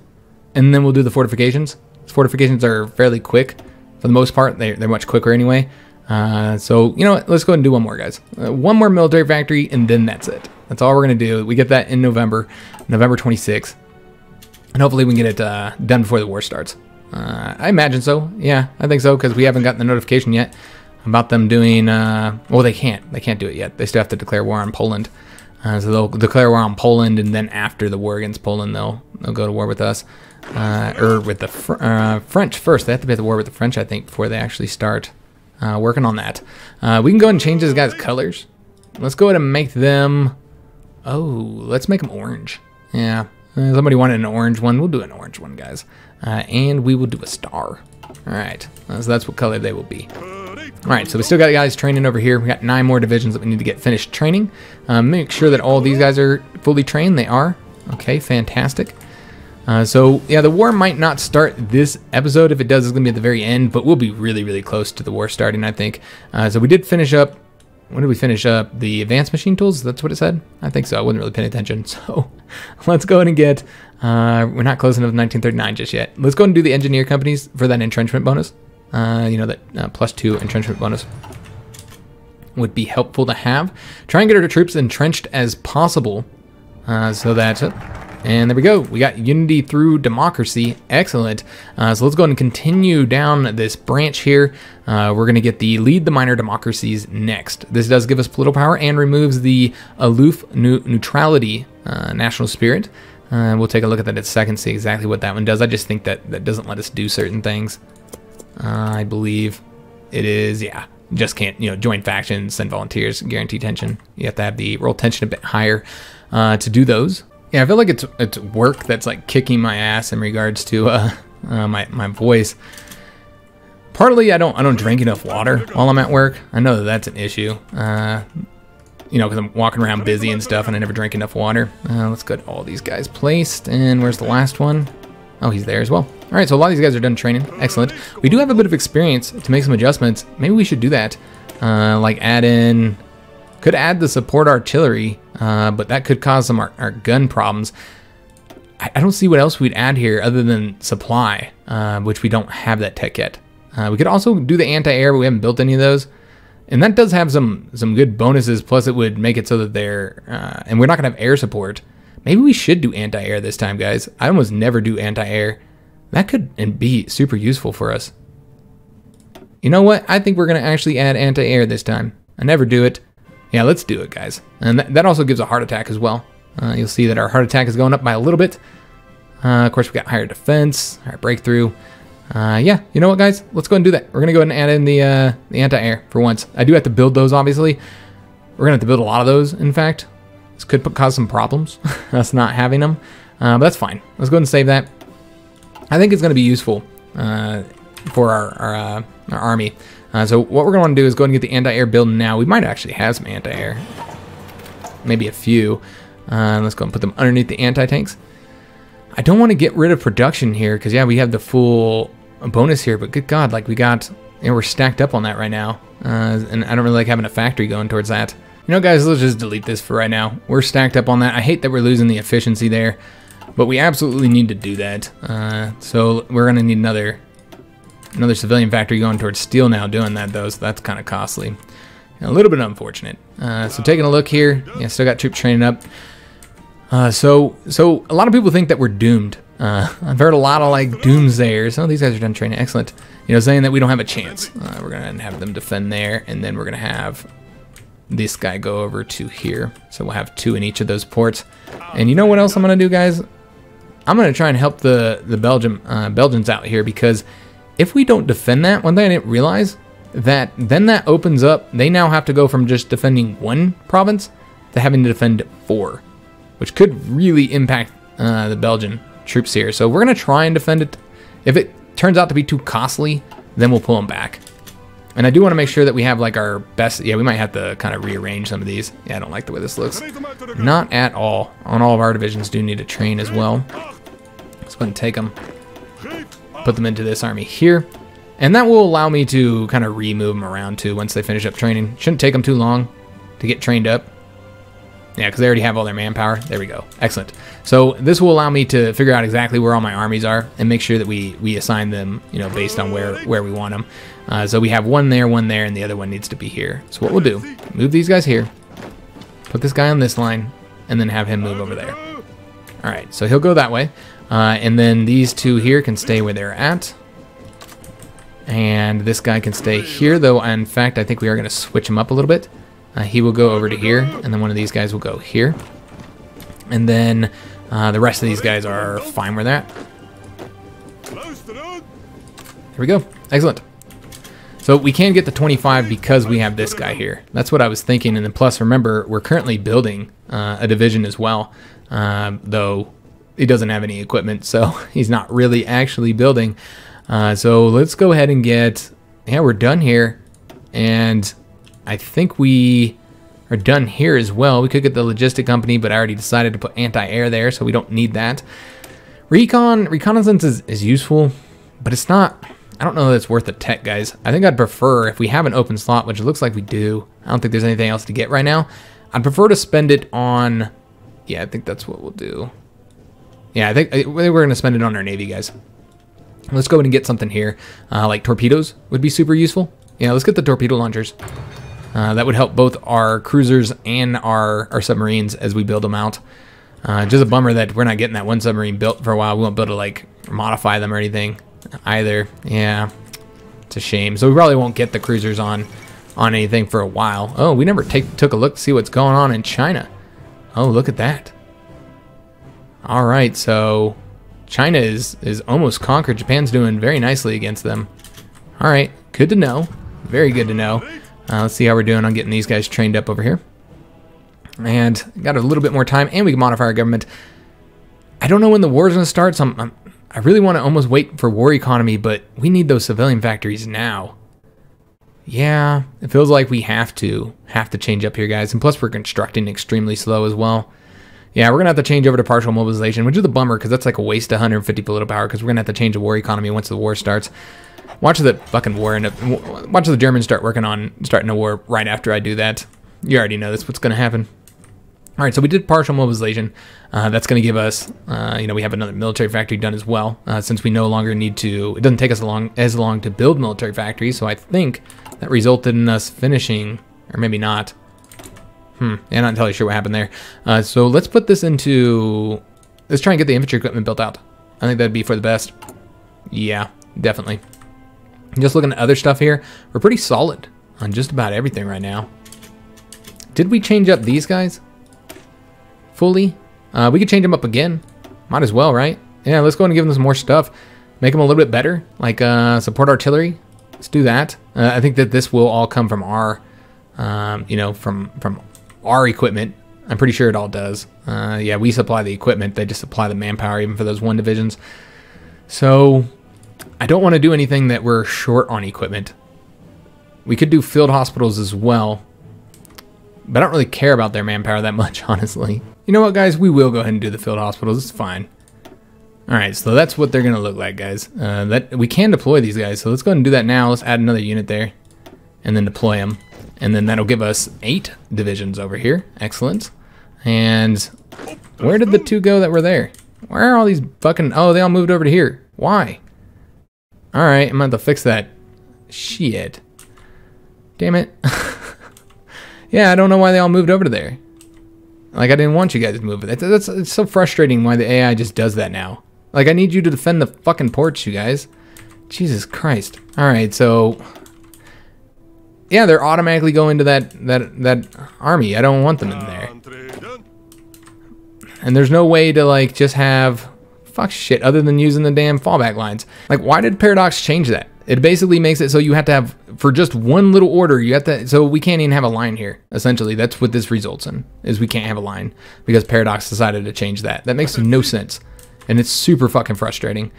and then we'll do the fortifications. These fortifications are fairly quick for the most part. They're, they're much quicker anyway. Uh, so, you know what, let's go ahead and do one more, guys. Uh, one more military factory, and then that's it. That's all we're going to do. We get that in November, November twenty-sixth. And hopefully we can get it uh, done before the war starts. Uh, I imagine so. Yeah, I think so, because we haven't gotten the notification yet about them doing... Uh, well, they can't. They can't do it yet. They still have to declare war on Poland. Uh, so they'll declare war on Poland, and then after the war against Poland, they'll, they'll go to war with us. Uh, or with the fr uh, French first. They have to be at the war with the French, I think, before they actually start... Uh, working on that. Uh, we can go ahead and change this guy's colors. Let's go ahead and make them... Oh, let's make them orange. Yeah, uh, somebody wanted an orange one. We'll do an orange one, guys. Uh, and we will do a star. All right, uh, so that's what color they will be. All right, so we still got guys training over here. We got nine more divisions that we need to get finished training. Uh, make sure that all these guys are fully trained. They are. Okay, fantastic. Uh, so, yeah, the war might not start this episode. If it does, it's going to be at the very end, but we'll be really, really close to the war starting, I think. Uh, so we did finish up, when did we finish up? The advanced machine tools, that's what it said? I think so, I wasn't really paying attention. So let's go ahead and get, uh, we're not close enough to nineteen thirty-nine just yet. Let's go ahead and do the engineer companies for that entrenchment bonus. Uh, you know, that uh, plus two entrenchment bonus would be helpful to have. Try and get our troops entrenched as possible uh, so that... Uh, And there we go. We got unity through democracy. Excellent. Uh, so let's go ahead and continue down this branch here. Uh, we're going to get the lead the minor democracies next. This does give us political power and removes the aloof ne neutrality uh, national spirit. Uh, we'll take a look at that in a second, see exactly what that one does. I just think that that doesn't let us do certain things. Uh, I believe it is, yeah. Just can't, you know, join factions, send volunteers, guarantee tension. You have to have the roll tension a bit higher uh, to do those. Yeah, I feel like it's it's work that's like kicking my ass in regards to uh, uh, my my voice. Partly, I don't I don't drink enough water while I'm at work. I know that that's an issue. Uh, you know, because I'm walking around busy and stuff, and I never drink enough water. Uh, let's get all these guys placed. And where's the last one? Oh, he's there as well. All right, so a lot of these guys are done training. Excellent. We do have a bit of experience to make some adjustments. Maybe we should do that. Uh, like add in. Could add the support artillery, uh, but that could cause some our, our gun problems. I, I don't see what else we'd add here other than supply, uh, which we don't have that tech yet. Uh, we could also do the anti-air, but we haven't built any of those. And that does have some some good bonuses, plus it would make it so that they're, uh, and we're not gonna have air support, Maybe we should do anti-air this time, guys. I almost never do anti-air. That could and be super useful for us. You know what? I think we're going to actually add anti-air this time. I never do it. Yeah, let's do it, guys. And th that also gives a heart attack as well. Uh, you'll see that our heart attack is going up by a little bit. Uh, of course, we got higher defense, higher breakthrough. Uh, yeah, you know what, guys? Let's go ahead and do that. We're going to go ahead and add in the, uh, the anti-air for once. I do have to build those, obviously. We're going to have to build a lot of those, in fact. This could cause some problems, us not having them. Uh, but that's fine. Let's go ahead and save that. I think it's going to be useful uh, for our, our, uh, our army. Uh, so what we're going to want to do is go ahead and get the anti-air build now. We might actually have some anti-air. Maybe a few. Uh, let's go and put them underneath the anti-tanks. I don't want to get rid of production here because, yeah, we have the full bonus here. But good God, like we got, you know, we're stacked up on that right now. Uh, and I don't really like having a factory going towards that. You know, guys, let's just delete this for right now. We're stacked up on that. I hate that we're losing the efficiency there. But we absolutely need to do that. Uh, so we're going to need another another civilian factory going towards steel now doing that, though. So that's kind of costly. And a little bit unfortunate. Uh, so taking a look here. Yeah, still got troop training up. Uh, so so a lot of people think that we're doomed. Uh, I've heard a lot of, like, doomsayers. Oh, these guys are done training. Excellent. You know, saying that we don't have a chance. Uh, we're going to have them defend there. And then we're going to have this guy go over to here. So we'll have two in each of those ports. And you know what else I'm going to do, guys? I'm going to try and help the, the Belgium, uh, Belgians out here, because if we don't defend that, one thing I didn't realize, that then that opens up, they now have to go from just defending one province to having to defend four, which could really impact uh, the Belgian troops here. So we're going to try and defend it. If it turns out to be too costly, then we'll pull them back. And I do want to make sure that we have like our best, yeah, we might have to kind of rearrange some of these. Yeah, I don't like the way this looks. Not at all. On all of our divisions do need to train as well. Let's go ahead and take them, put them into this army here. And that will allow me to kind of remove them around too once they finish up training. Shouldn't take them too long to get trained up. Yeah, because they already have all their manpower. There we go. Excellent. So this will allow me to figure out exactly where all my armies are and make sure that we we assign them, you know, based on where, where we want them. Uh, so we have one there, one there, and the other one needs to be here. So what we'll do, move these guys here, put this guy on this line, and then have him move over there. All right, so he'll go that way. Uh, and then these two here can stay where they're at. And this guy can stay here, though. In fact, I think we are going to switch him up a little bit. Uh, he will go over to here, and then one of these guys will go here. And then uh, the rest of these guys are fine with that. There we go. Excellent. So we can get the twenty-five because we have this guy here. That's what I was thinking. And then plus, remember, we're currently building uh, a division as well, uh, though he doesn't have any equipment, so he's not really actually building. Uh, so let's go ahead and get... Yeah, we're done here. And... I think we are done here as well. We could get the logistic company, but I already decided to put anti-air there, so we don't need that. Recon, reconnaissance is, is useful, but it's not, I don't know that it's worth the tech, guys. I think I'd prefer, if we have an open slot, which it looks like we do, I don't think there's anything else to get right now. I'd prefer to spend it on, yeah, I think that's what we'll do. Yeah, I think, I think we're going to spend it on our Navy, guys. Let's go ahead and get something here. Uh, like torpedoes would be super useful. Yeah, let's get the torpedo launchers. Uh, that would help both our cruisers and our, our submarines as we build them out. Uh, just a bummer that we're not getting that one submarine built for a while. We won't be able to like modify them or anything either. Yeah, it's a shame. So we probably won't get the cruisers on on anything for a while. Oh, we never take, took a look to see what's going on in China. Oh, look at that. All right, so China is, is almost conquered. Japan's doing very nicely against them. All right, good to know. Very good to know. Uh, let's see how we're doing on getting these guys trained up over here. And got a little bit more time, and we can modify our government. I don't know when the war's going to start, so I'm, I'm, I really want to almost wait for war economy, but we need those civilian factories now. Yeah, it feels like we have to, have to change up here, guys. And plus, we're constructing extremely slow as well. Yeah, we're going to have to change over to partial mobilization, which is a bummer, because that's like a waste of one hundred fifty political power, because we're going to have to change the war economy once the war starts. Watch the fucking war end up. Watch the Germans start working on starting a war right after I do that. You already know that's what's going to happen. All right, so we did partial mobilization. Uh, that's going to give us, uh, you know, we have another military factory done as well. Uh, since we no longer need to, it doesn't take us long as long to build military factories. So I think that resulted in us finishing, or maybe not. Hmm, yeah, not entirely sure what happened there. Uh, so let's put this into... Let's try and get the infantry equipment built out. I think that'd be for the best. Yeah, definitely. Just looking at other stuff here, we're pretty solid on just about everything right now. Did we change up these guys fully? Uh, we could change them up again. Might as well, right? Yeah, let's go ahead and give them some more stuff. Make them a little bit better, like uh, support artillery. Let's do that. Uh, I think that this will all come from our, um, you know, from from our equipment. I'm pretty sure it all does. Uh, yeah, we supply the equipment. They just supply the manpower, even for those one divisions. So I don't want to do anything that we're short on equipment. We could do field hospitals as well, but I don't really care about their manpower that much, honestly. You know what, guys? We will go ahead and do the field hospitals. It's fine. All right, so that's what they're gonna look like, guys. Uh, that we can deploy these guys, so let's go ahead and do that now. Let's add another unit there, and then deploy them, and then that'll give us eight divisions over here. Excellent. And where did the two go that were there? Where are all these fucking? Oh, they all moved over to here. Why? All right, I'm gonna have to fix that. Shit. Damn it. Yeah, I don't know why they all moved over to there. Like I didn't want you guys to move. That's, that's it's so frustrating why the A I just does that now. Like, I need you to defend the fucking ports, you guys. Jesus Christ. All right, so... Yeah, they're automatically going to that, that, that army. I don't want them in there. And there's no way to, like, just have... Fuck shit, other than using the damn fallback lines. Like, why did Paradox change that? It basically makes it so you have to have... For just one little order, you have to... So we can't even have a line here, essentially. That's what this results in, is we can't have a line. Because Paradox decided to change that. That makes no sense. And it's super fucking frustrating.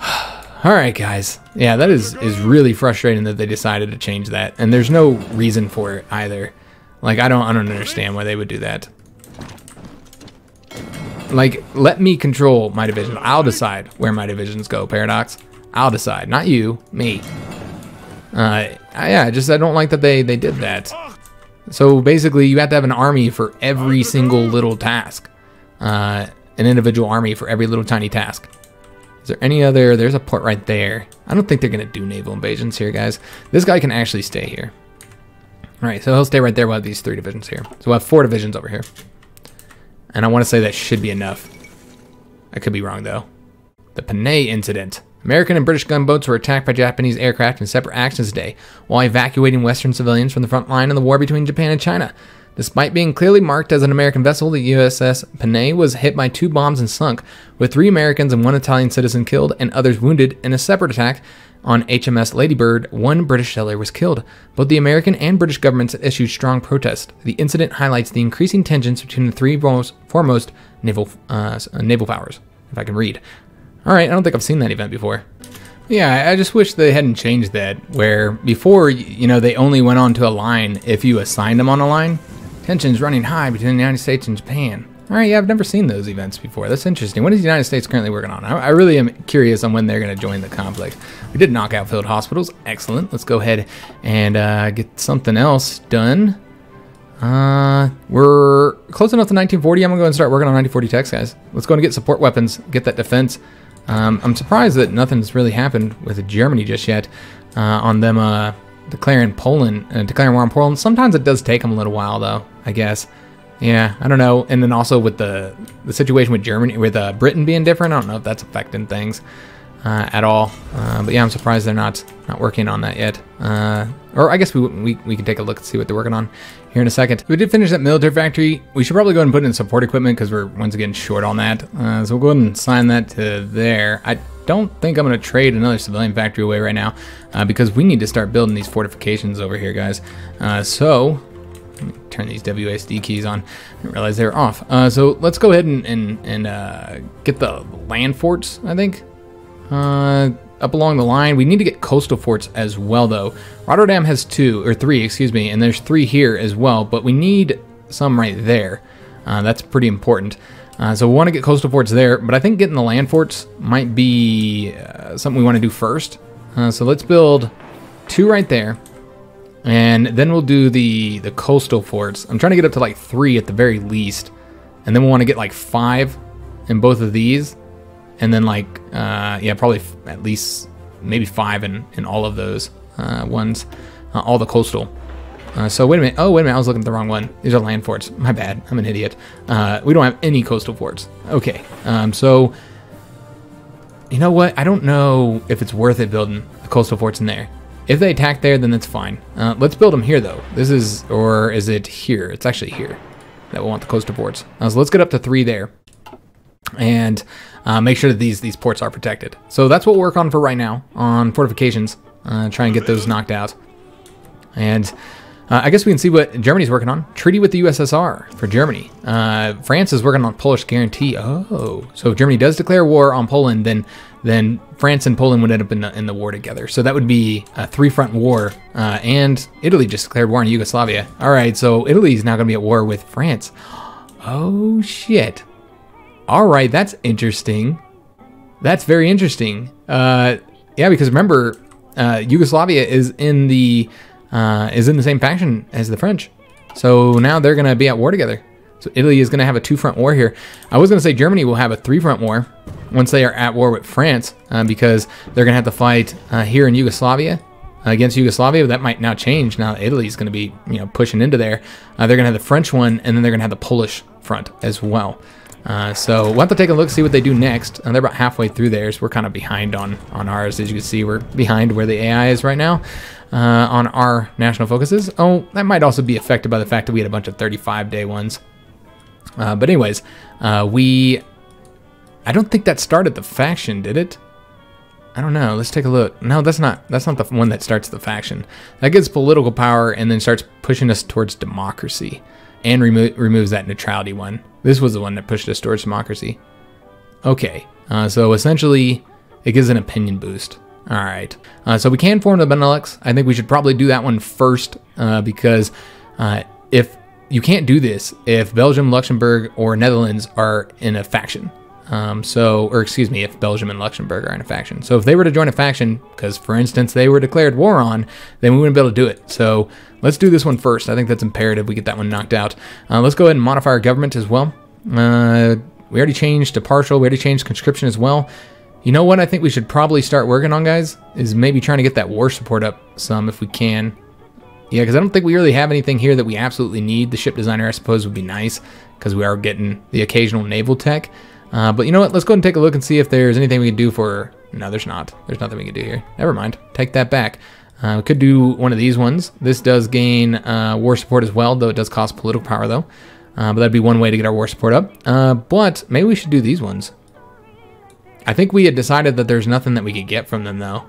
All right, guys. Yeah, that is, is really frustrating that they decided to change that. And there's no reason for it either. Like, I don't I don't understand why they would do that. Like, let me control my division. I'll decide where my divisions go, Paradox. I'll decide. Not you. Me. Uh, yeah, I just I don't like that they, they did that. So basically, you have to have an army for every single little task. Uh... An individual army for every little tiny task. Is there any other? There's a port right there. I don't think they're gonna do naval invasions here, guys. This guy can actually stay here. All right, so he'll stay right there. We'll have these three divisions here. So we'll have four divisions over here. And I wanna say that should be enough. I could be wrong though. The Panay incident. American and British gunboats were attacked by Japanese aircraft in separate actions today while evacuating Western civilians from the front line in the war between Japan and China. Despite being clearly marked as an American vessel, the U S S Panay was hit by two bombs and sunk, with three Americans and one Italian citizen killed and others wounded in a separate attack on H M S Ladybird. One British sailor was killed. Both the American and British governments issued strong protest. The incident highlights the increasing tensions between the three most, foremost naval uh, naval powers. If I can read. All right, I don't think I've seen that event before. Yeah, I just wish they hadn't changed that, where before, you know, they only went on to a line if you assigned them on a line. Tensions running high between the United States and Japan. All right, yeah, I've never seen those events before. That's interesting. What is the United States currently working on? I, I really am curious on when they're going to join the conflict. We did knock out field hospitals. Excellent. Let's go ahead and uh, get something else done. Uh, we're close enough to nineteen forty. I'm going to go and start working on nineteen forty techs, guys. Let's go and get support weapons, get that defense. Um, I'm surprised that nothing's really happened with Germany just yet uh, on them uh, declaring Poland, uh, declaring war on Poland. Sometimes it does take them a little while, though, I guess. Yeah, I don't know. And then also with the the situation with Germany, with uh, Britain being different, I don't know if that's affecting things uh, at all. Uh, but yeah, I'm surprised they're not not working on that yet. Uh, or I guess we, we we can take a look and see what they're working on here in a second. We did finish that military factory. We should probably go ahead and put in support equipment because we're once again short on that. Uh, so we'll go ahead and sign that to there. I don't think I'm going to trade another civilian factory away right now uh, because we need to start building these fortifications over here, guys. Uh, so let me turn these W S D keys on. I didn't realize they were off. Uh, so let's go ahead and, and, and uh, get the land forts, I think. Uh, up along the line. We need to get coastal forts as well, though. Rotterdam has two, or three, excuse me, and there's three here as well, but we need some right there. Uh, that's pretty important. Uh, so we want to get coastal forts there, but I think getting the land forts might be uh, something we want to do first. Uh, so let's build two right there, and then we'll do the, the coastal forts. I'm trying to get up to like three at the very least, and then we want to get like five in both of these. And then like, uh, yeah, probably f at least maybe five in, in all of those uh, ones, uh, all the coastal. Uh, so wait a minute. Oh, wait a minute. I was looking at the wrong one. These are land forts. My bad. I'm an idiot. Uh, we don't have any coastal forts. Okay. Um, so, you know what? I don't know if it's worth it building the coastal forts in there. If they attack there, then that's fine. Uh, let's build them here, though. This is, or is it here? It's actually here that we want the coastal forts. Uh, so let's get up to three there. And uh, make sure that these, these ports are protected. So that's what we'll work on for right now, on fortifications. Uh, try and get those knocked out. And... Uh, I guess we can see what Germany's working on. Treaty with the U S S R for Germany. Uh, France is working on Polish guarantee. Oh, so if Germany does declare war on Poland, then then France and Poland would end up in the, in the war together. So that would be a three-front war. Uh, and Italy just declared war on Yugoslavia. All right, so Italy's now going to be at war with France. Oh, shit. All right, that's interesting. That's very interesting. Uh, yeah, because remember, uh, Yugoslavia is in the... Uh, is in the same faction as the French. So now they're going to be at war together. So Italy is going to have a two-front war here. I was going to say Germany will have a three-front war once they are at war with France uh, because they're going to have to fight uh, here in Yugoslavia uh, against Yugoslavia. But that might now change. Now Italy's going to be you know, pushing into there. Uh, they're going to have the French one, and then they're going to have the Polish front as well. Uh, so we'll have to take a look, see what they do next. Uh, they're about halfway through theirs. So we're kind of behind on, on ours. As you can see, we're behind where the A I is right now uh, on our national focuses. Oh, that might also be affected by the fact that we had a bunch of thirty-five day ones. Uh, but anyways, uh, we... I don't think that started the faction, did it? I don't know. Let's take a look. No, that's not that's not the one that starts the faction. That gives political power and then starts pushing us towards democracy. And remo removes that neutrality one. This was the one that pushed us towards democracy. Okay, uh, so essentially, it gives an opinion boost. All right, uh, so we can form the Benelux. I think we should probably do that one first uh, because uh, if you can't do this, if Belgium, Luxembourg, or Netherlands are in a faction. Um, so, or excuse me, if Belgium and Luxembourg are in a faction. So if they were to join a faction, because for instance, they were declared war on, then we wouldn't be able to do it. So let's do this one first. I think that's imperative. We get that one knocked out. Uh, let's go ahead and modify our government as well. Uh, we already changed to partial. We already changed conscription as well. You know what I think we should probably start working on, guys, is maybe trying to get that war support up some if we can. Yeah, because I don't think we really have anything here that we absolutely need. The ship designer, I suppose, would be nice because we are getting the occasional naval tech. Uh, but you know what? Let's go ahead and take a look and see if there's anything we can do for... No, there's not. There's nothing we can do here. Never mind. Take that back. Uh, we could do one of these ones. This does gain uh, war support as well, though it does cost political power, though. Uh, but that'd be one way to get our war support up. Uh, but maybe we should do these ones. I think we had decided that there's nothing that we could get from them, though.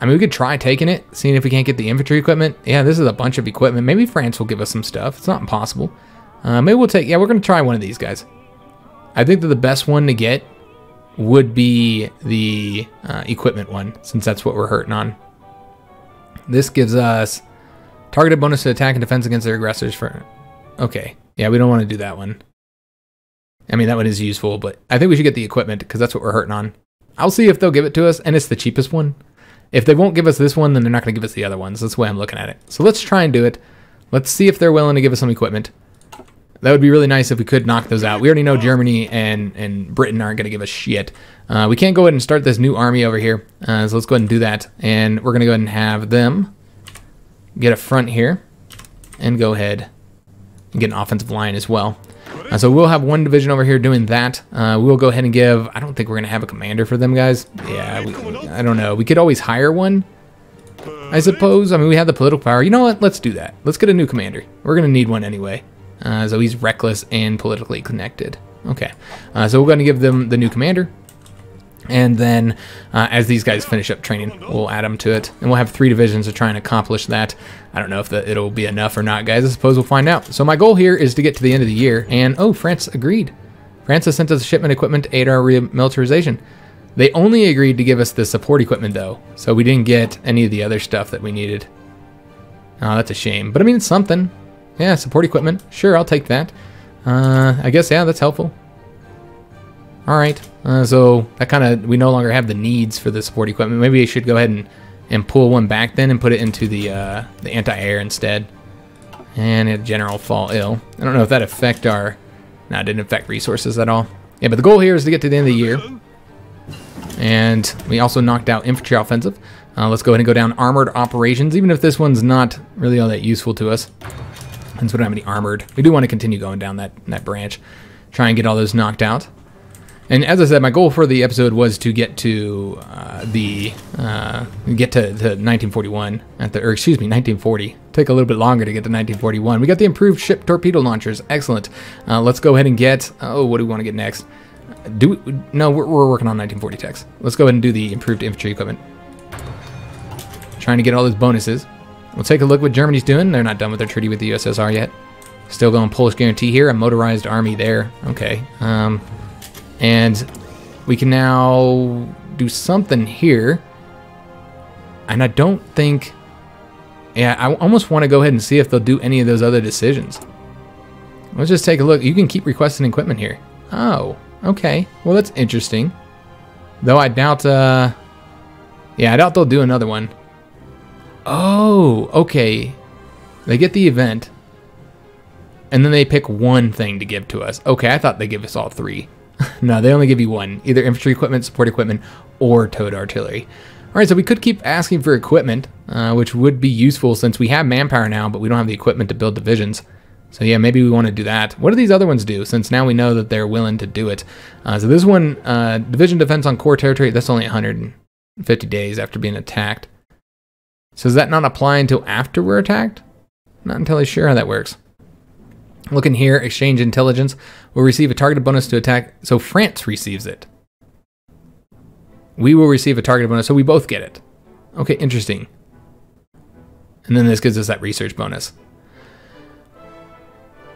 I mean, we could try taking it, seeing if we can't get the infantry equipment. Yeah, this is a bunch of equipment. Maybe France will give us some stuff. It's not impossible. Uh, maybe we'll take... Yeah, we're going to try one of these guys. I think that the best one to get would be the uh, equipment one, since that's what we're hurting on. This gives us targeted bonus to attack and defense against their aggressors for... Okay. Yeah, we don't want to do that one. I mean, that one is useful, but I think we should get the equipment because that's what we're hurting on. I'll see if they'll give it to us, and it's the cheapest one. If they won't give us this one, then they're not going to give us the other ones. That's the way I'm looking at it. So let's try and do it. Let's see if they're willing to give us some equipment. That would be really nice if we could knock those out. We already know Germany and, and Britain aren't going to give a shit. Uh, we can't go ahead and start this new army over here. Uh, so let's go ahead and do that. And we're going to go ahead and have them get a front here and go ahead and get an offensive line as well. Uh, so we'll have one division over here doing that. Uh, we'll go ahead and give... I don't think we're going to have a commander for them, guys. Yeah, we, I don't know. We could always hire one, I suppose. I mean, we have the political power. You know what? Let's do that. Let's get a new commander. We're going to need one anyway. Uh, so he's reckless and politically connected. Okay, uh, so we're going to give them the new commander. And then uh, as these guys finish up training, we'll add them to it. And we'll have three divisions to try and accomplish that. I don't know if the, it'll be enough or not, guys. I suppose we'll find out. So my goal here is to get to the end of the year. And, oh, France agreed. France has sent us shipment equipment to aid our remilitarization. They only agreed to give us the support equipment, though. So we didn't get any of the other stuff that we needed. Oh, that's a shame. But, I mean, it's something. Yeah, support equipment. Sure, I'll take that. Uh, I guess, yeah, that's helpful. All right. Uh, so that kind of, we no longer have the needs for the support equipment. Maybe I should go ahead and, and pull one back then and put it into the, uh, the anti-air instead. And it general fall ill. I don't know if that affect our, no, it didn't affect resources at all. Yeah, but the goal here is to get to the end of the year. And we also knocked out infantry offensive. Uh, let's go ahead and go down armored operations, even if this one's not really all that useful to us. Since we don't have any armored, we do want to continue going down that, that branch. Try and get all those knocked out. And as I said, my goal for the episode was to get to uh, the uh, get to, to nineteen forty-one at the, or excuse me, nineteen forty. Take a little bit longer to get to nineteen forty-one. We got the improved ship torpedo launchers. Excellent. Uh, let's go ahead and get. Oh, what do we want to get next? Do we, no, we're, we're working on nineteen forty techs. Let's go ahead and do the improved infantry equipment. Trying to get all those bonuses. We'll take a look what Germany's doing. They're not done with their treaty with the U S S R yet. Still going Polish guarantee here. A motorized army there. Okay. Um. And we can now do something here. And I don't think... Yeah, I almost want to go ahead and see if they'll do any of those other decisions. Let's just take a look. You can keep requesting equipment here. Oh, okay. Well, that's interesting. Though I doubt... Uh, yeah, I doubt they'll do another one. Oh, okay. They get the event. And then they pick one thing to give to us. Okay, I thought they give us all three. No, they only give you one. Either infantry equipment, support equipment, or towed artillery. All right, so we could keep asking for equipment, uh, which would be useful since we have manpower now, but we don't have the equipment to build divisions. So yeah, maybe we want to do that. What do these other ones do, since now we know that they're willing to do it? Uh, so this one, uh, division defense on core territory, that's only one hundred fifty days after being attacked. So is that not apply until after we're attacked? Not entirely sure how that works. Look in here, exchange intelligence. We'll receive a targeted bonus to attack. So France receives it. We will receive a targeted bonus, so we both get it. Okay, interesting. And then this gives us that research bonus.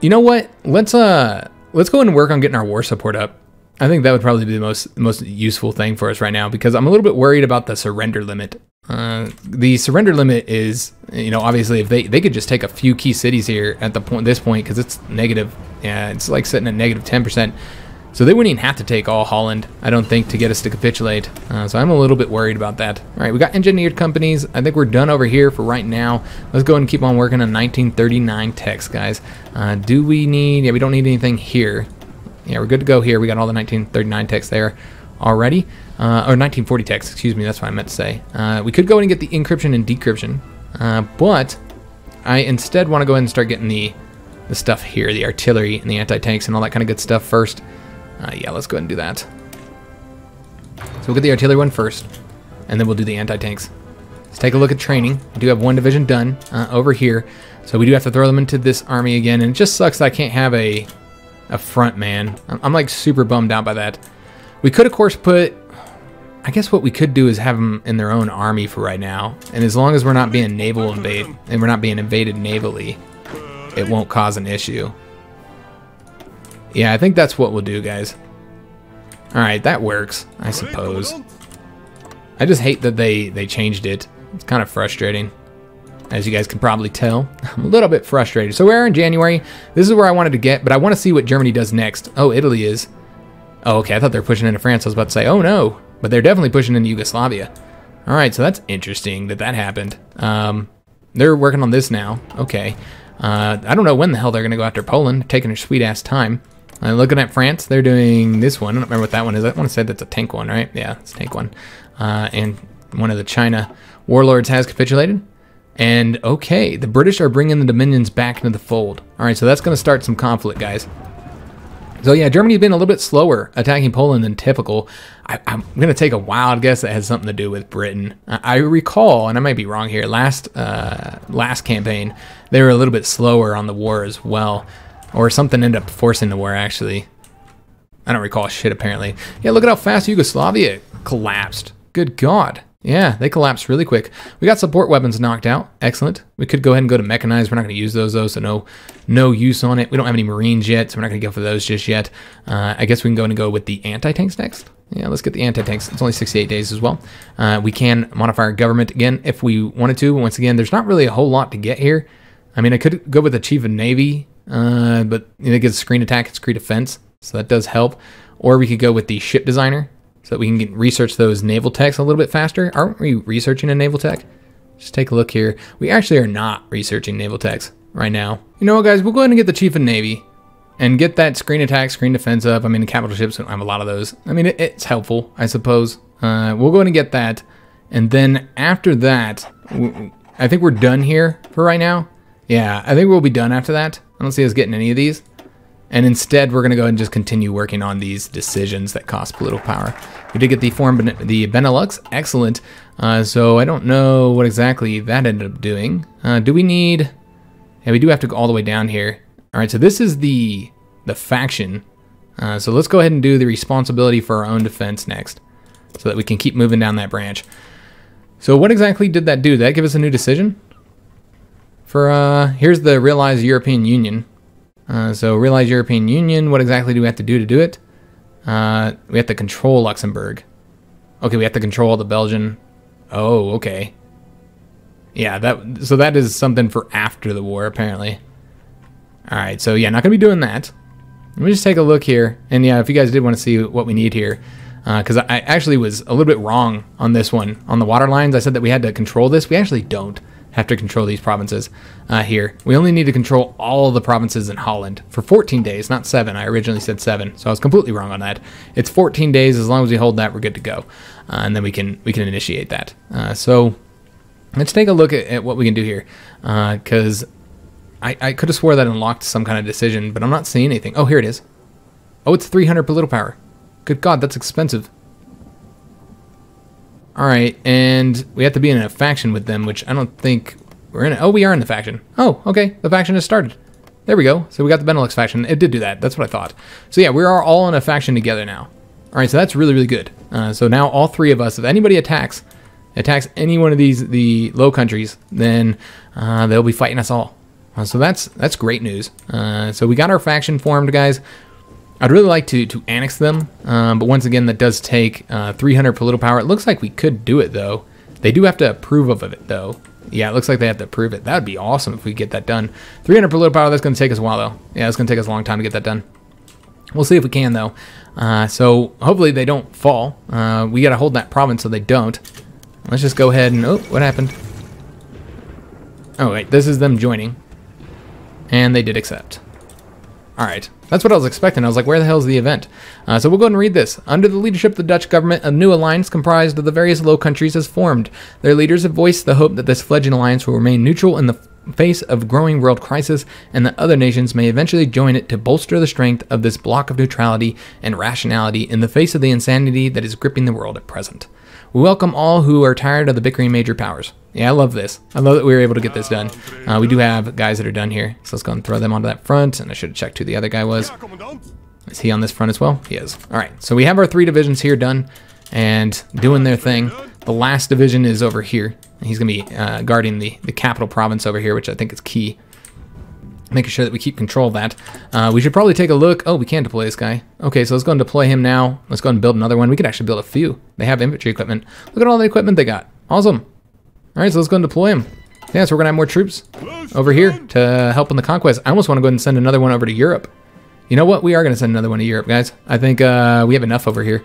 You know what? Let's uh, let's go and work on getting our war support up. I think that would probably be the most most useful thing for us right now, because I'm a little bit worried about the surrender limit. Uh, the surrender limit is, you know, obviously if they, they could just take a few key cities here at the point this point, because it's negative. Yeah, it's like sitting at negative ten percent. So they wouldn't even have to take all Holland, I don't think, to get us to capitulate. Uh, so I'm a little bit worried about that. All right, we got engineered companies. I think we're done over here for right now. Let's go ahead and keep on working on nineteen thirty-nine techs, guys. Uh, do we need, yeah, we don't need anything here. Yeah, we're good to go here. We got all the nineteen thirty-nine techs there already. Uh, or nineteen forty techs, excuse me, that's what I meant to say. Uh, we could go in and get the encryption and decryption, uh, but I instead want to go ahead and start getting the, the stuff here, the artillery and the anti-tanks and all that kind of good stuff first. Uh, yeah, let's go ahead and do that. So we'll get the artillery one first, and then we'll do the anti-tanks. Let's take a look at training. We do have one division done uh, over here, so we do have to throw them into this army again, and it just sucks that I can't have a... a front man. I'm like super bummed out by that. We could of course put, I guess what we could do is have them in their own army for right now. And as long as we're not being naval invade and we're not being invaded navally, it won't cause an issue. Yeah, I think that's what we'll do, guys. All right, that works, I suppose. I just hate that they, they changed it. It's kind of frustrating. As you guys can probably tell, I'm a little bit frustrated. So we're in January. This is where I wanted to get, but I want to see what Germany does next. Oh, Italy is. Oh, okay. I thought they were pushing into France. I was about to say, oh no, but they're definitely pushing into Yugoslavia. All right, so that's interesting that that happened. Um, they're working on this now. Okay. Uh, I don't know when the hell they're going to go after Poland, taking their sweet ass time. And looking at France, they're doing this one. I don't remember what that one is. I want to say that's a tank one, right? Yeah, it's a tank one. Uh, and one of the China warlords has capitulated. And okay, the British are bringing the Dominions back into the fold. All right, so that's going to start some conflict, guys. So yeah, Germany's been a little bit slower attacking Poland than typical. I, I'm going to take a wild guess that has something to do with Britain. I, I recall, and I might be wrong here, last uh, last campaign, they were a little bit slower on the war as well. Or something ended up forcing the war, actually. I don't recall shit, apparently. Yeah, look at how fast Yugoslavia collapsed. Good God. Yeah, they collapsed really quick. We got support weapons knocked out. Excellent. We could go ahead and go to mechanized. We're not going to use those, though, so no no use on it. We don't have any Marines yet, so we're not going to go for those just yet. Uh, I guess we can go and go with the anti-tanks next. Yeah, let's get the anti-tanks. It's only sixty-eight days as well. Uh, we can modify our government again if we wanted to. Once again, there's not really a whole lot to get here. I mean, I could go with the Chief of Navy, uh, but it gets screen attack and screen defense, so that does help. Or we could go with the ship designer, so that we can get, research those naval techs a little bit faster. Aren't we researching a naval tech? Just take a look here. We actually are not researching naval techs right now. You know what, guys? We'll go ahead and get the Chief of Navy and get that screen attack, screen defense up. I mean, the capital ships don't have a lot of those. I mean, it, it's helpful, I suppose. Uh, we'll go ahead and get that. And then after that, I think we're done here for right now. Yeah, I think we'll be done after that. I don't see us getting any of these. And instead, we're going to go ahead and just continue working on these decisions that cost political power. We did get the form, the Benelux. Excellent. Uh, so I don't know what exactly that ended up doing. Uh, do we need... Yeah, we do have to go all the way down here. All right, so this is the the faction. Uh, so let's go ahead and do the responsibility for our own defense next, so that we can keep moving down that branch. So what exactly did that do? Did that give us a new decision? For uh, here's the Realize European Union. Uh, so Realize European Union, what exactly do we have to do to do it? Uh, we have to control Luxembourg. Okay, we have to control the Belgian. Oh, okay. Yeah, that so that is something for after the war, apparently. All right, so yeah, not going to be doing that. Let me just take a look here. And yeah, if you guys did want to see what we need here, because uh, I actually was a little bit wrong on this one. On the water lines, I said that we had to control this. We actually don't have to control these provinces uh, here. We only need to control all the provinces in Holland for fourteen days, not seven. I originally said seven, so I was completely wrong on that. It's fourteen days. As long as we hold that, we're good to go. Uh, and then we can we can initiate that. Uh, so let's take a look at, at what we can do here, because uh, I, I could have swore that unlocked some kind of decision, but I'm not seeing anything. Oh, here it is. Oh, it's three hundred political power. Good God, that's expensive. All right, and we have to be in a faction with them, which I don't think we're in. Oh, we are in the faction. Oh, okay, the faction has started. There we go. So we got the Benelux faction. It did do that. That's what I thought. So yeah, we are all in a faction together now. All right, so that's really, really good. Uh, so now all three of us, if anybody attacks, attacks any one of these, the Low Countries, then uh, they'll be fighting us all. Uh, so that's that's great news. Uh, so we got our faction formed, guys. I'd really like to, to annex them, um, but once again, that does take uh, three hundred political power. It looks like we could do it, though. They do have to approve of it, though. Yeah, it looks like they have to approve it. That would be awesome if we get that done. three hundred political power, that's going to take us a while, though. Yeah, it's going to take us a long time to get that done. We'll see if we can, though. Uh, so hopefully they don't fall. Uh, we got to hold that province so they don't. Let's just go ahead and... Oh, what happened? Oh, wait, this is them joining. And they did accept. All right, that's what I was expecting. I was like, where the hell is the event? Uh, so we'll go ahead and read this. Under the leadership of the Dutch government, a new alliance comprised of the various Low Countries has formed. Their leaders have voiced the hope that this fledgling alliance will remain neutral in the face of growing world crisis, and that other nations may eventually join it to bolster the strength of this block of neutrality and rationality in the face of the insanity that is gripping the world at present. We welcome all who are tired of the bickering major powers. Yeah, I love this. I love that we were able to get this done. Uh, we do have guys that are done here. So let's go and throw them onto that front. And I should have checked who the other guy was. Is he on this front as well? He is. All right. So we have our three divisions here done and doing their thing. The last division is over here. He's going to be uh, guarding the, the capital province over here, which I think is key. Making sure that we keep control of that. Uh, we should probably take a look. Oh, we can deploy this guy. Okay, so let's go and deploy him now. Let's go and build another one. We could actually build a few. They have infantry equipment. Look at all the equipment they got. Awesome. All right, so let's go and deploy him. Yeah, so we're going to have more troops over here to help in the conquest. I almost want to go ahead and send another one over to Europe. You know what? We are going to send another one to Europe, guys. I think uh, we have enough over here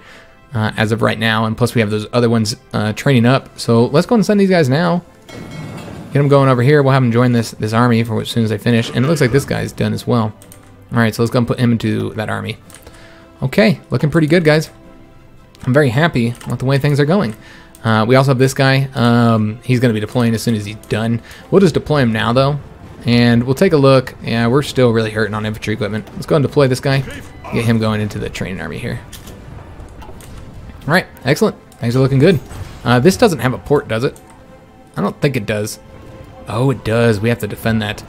uh, as of right now. And plus we have those other ones uh, training up. So let's go and send these guys now. Get them going over here. We'll have them join this this army for as soon as they finish. And it looks like this guy's done as well. All right, so let's go and put him into that army. Okay, looking pretty good, guys. I'm very happy with the way things are going. Uh, we also have this guy. Um, he's going to be deploying as soon as he's done. We'll just deploy him now, though. And we'll take a look. Yeah, we're still really hurting on infantry equipment. Let's go and deploy this guy. Get him going into the training army here. All right, excellent. Things are looking good. Uh, this doesn't have a port, does it? I don't think it does. Oh, it does. We have to defend that.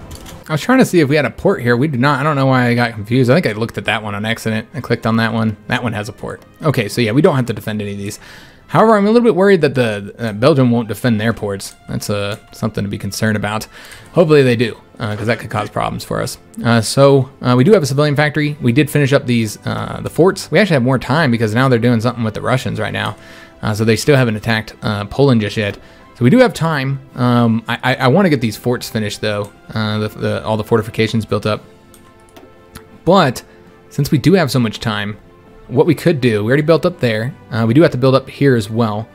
I was trying to see if we had a port here. We do not. I don't know why I got confused. I think I looked at that one on accident. I clicked on that one. That one has a port. Okay, so yeah, we don't have to defend any of these. However, I'm a little bit worried that the uh, Belgium won't defend their ports. That's uh, something to be concerned about. Hopefully they do, because uh, that could cause problems for us. Uh, so uh, we do have a civilian factory. We did finish up these uh, the forts. We actually have more time because now they're doing something with the Russians right now. Uh, so they still haven't attacked uh, Poland just yet. So we do have time. Um, I, I, I want to get these forts finished, though. Uh, the, the, all the fortifications built up. But since we do have so much time, what we could do, we already built up there. Uh, we do have to build up here as well.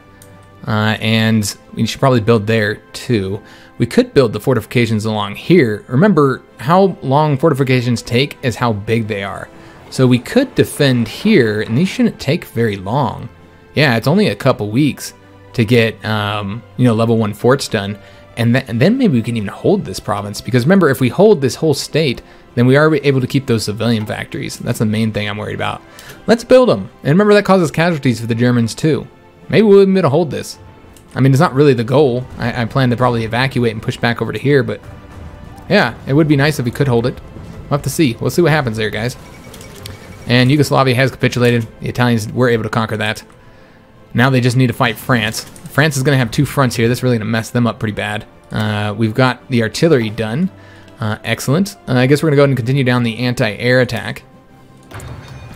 Uh, and we should probably build there, too. We could build the fortifications along here. Remember, how long fortifications take is how big they are. So we could defend here, and these shouldn't take very long. Yeah, it's only a couple weeks to get, um, you know, level one forts done. And, th and then maybe we can even hold this province, because remember, if we hold this whole state, then we are able to keep those civilian factories. That's the main thing I'm worried about. Let's build them. And remember, that causes casualties for the Germans too. Maybe we'll be able to hold this. I mean, it's not really the goal. I, I plan to probably evacuate and push back over to here, but yeah, it would be nice if we could hold it. We'll have to see. We'll see what happens there, guys. And Yugoslavia has capitulated. The Italians were able to conquer that. Now they just need to fight France. France is going to have two fronts here. That's really going to mess them up pretty bad. Uh, we've got the artillery done. Uh, excellent. Uh, I guess we're going to go ahead and continue down the anti-air attack.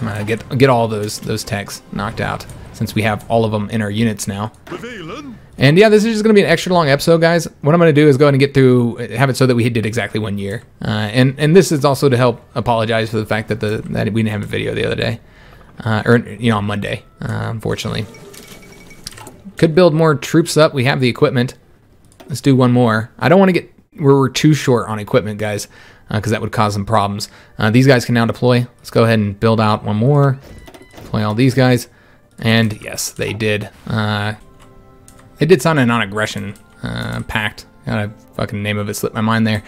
Uh, get get all those those techs knocked out, since we have all of them in our units now. And yeah, this is just going to be an extra long episode, guys. What I'm going to do is go ahead and get through, have it so that we did exactly one year. Uh, and, and this is also to help apologize for the fact that, the, that we didn't have a video the other day. Uh, or, you know, on Monday, uh, unfortunately. Could build more troops up. We have the equipment. Let's do one more. I don't want to get where we're too short on equipment, guys, because uh, that would cause some problems. Uh, these guys can now deploy. Let's go ahead and build out one more. Deploy all these guys. And yes, they did. Uh, they did sign a non-aggression uh, pact. Got a fucking name of it slipped my mind there.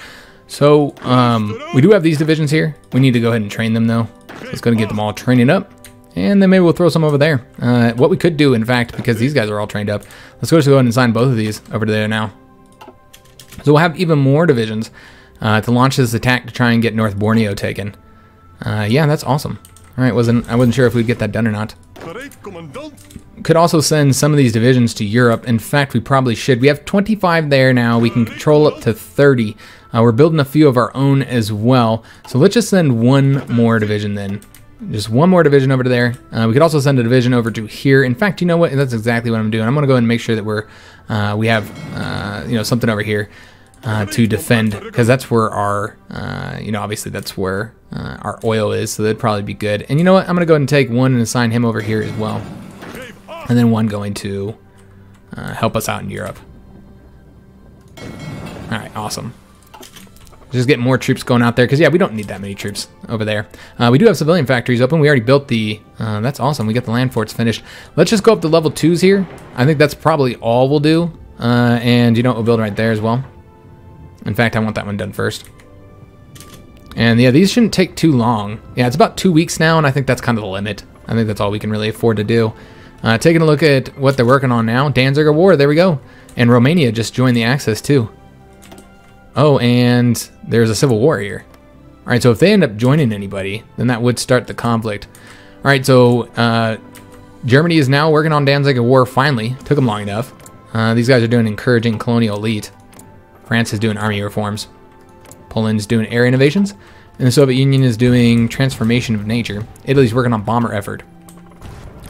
So um, we do have these divisions here. We need to go ahead and train them though. So let's go and get them all training up. And then maybe we'll throw some over there. Uh, what we could do, in fact, because these guys are all trained up, let's go, just go ahead and sign both of these over to there now. So we'll have even more divisions uh, to launch this attack to try and get North Borneo taken. Uh, yeah, that's awesome. All right, wasn't I wasn't sure if we'd get that done or not. Could also send some of these divisions to Europe. In fact, we probably should. We have twenty-five there now. We can control up to thirty. Uh, we're building a few of our own as well. So let's just send one more division then. Just one more division over to there. Uh, we could also send a division over to here. In fact, you know what? That's exactly what I'm doing. I'm going to go ahead and make sure that we're uh, we have uh, you know, something over here uh, to defend, because that's where our uh, you know, obviously that's where uh, our oil is. So that'd probably be good. And you know what? I'm going to go ahead and take one and assign him over here as well, and then one going to uh, help us out in Europe. All right, awesome. Just get more troops going out there, because yeah, we don't need that many troops over there. Uh, we do have civilian factories open. We already built the, uh, that's awesome. We got the land forts finished. Let's just go up to level twos here. I think that's probably all we'll do. Uh, and you know what, we'll build right there as well. In fact, I want that one done first. And yeah, these shouldn't take too long. Yeah, it's about two weeks now, and I think that's kind of the limit. I think that's all we can really afford to do. Uh, taking a look at what they're working on now. Danzig War, there we go. And Romania just joined the Axis too. Oh, and there's a civil war here. All right, so if they end up joining anybody, then that would start the conflict. All right, so uh, Germany is now working on Danzig War finally. Took them long enough. Uh, these guys are doing encouraging colonial elite. France is doing army reforms. Poland's doing air innovations. And the Soviet Union is doing transformation of nature. Italy's working on bomber effort.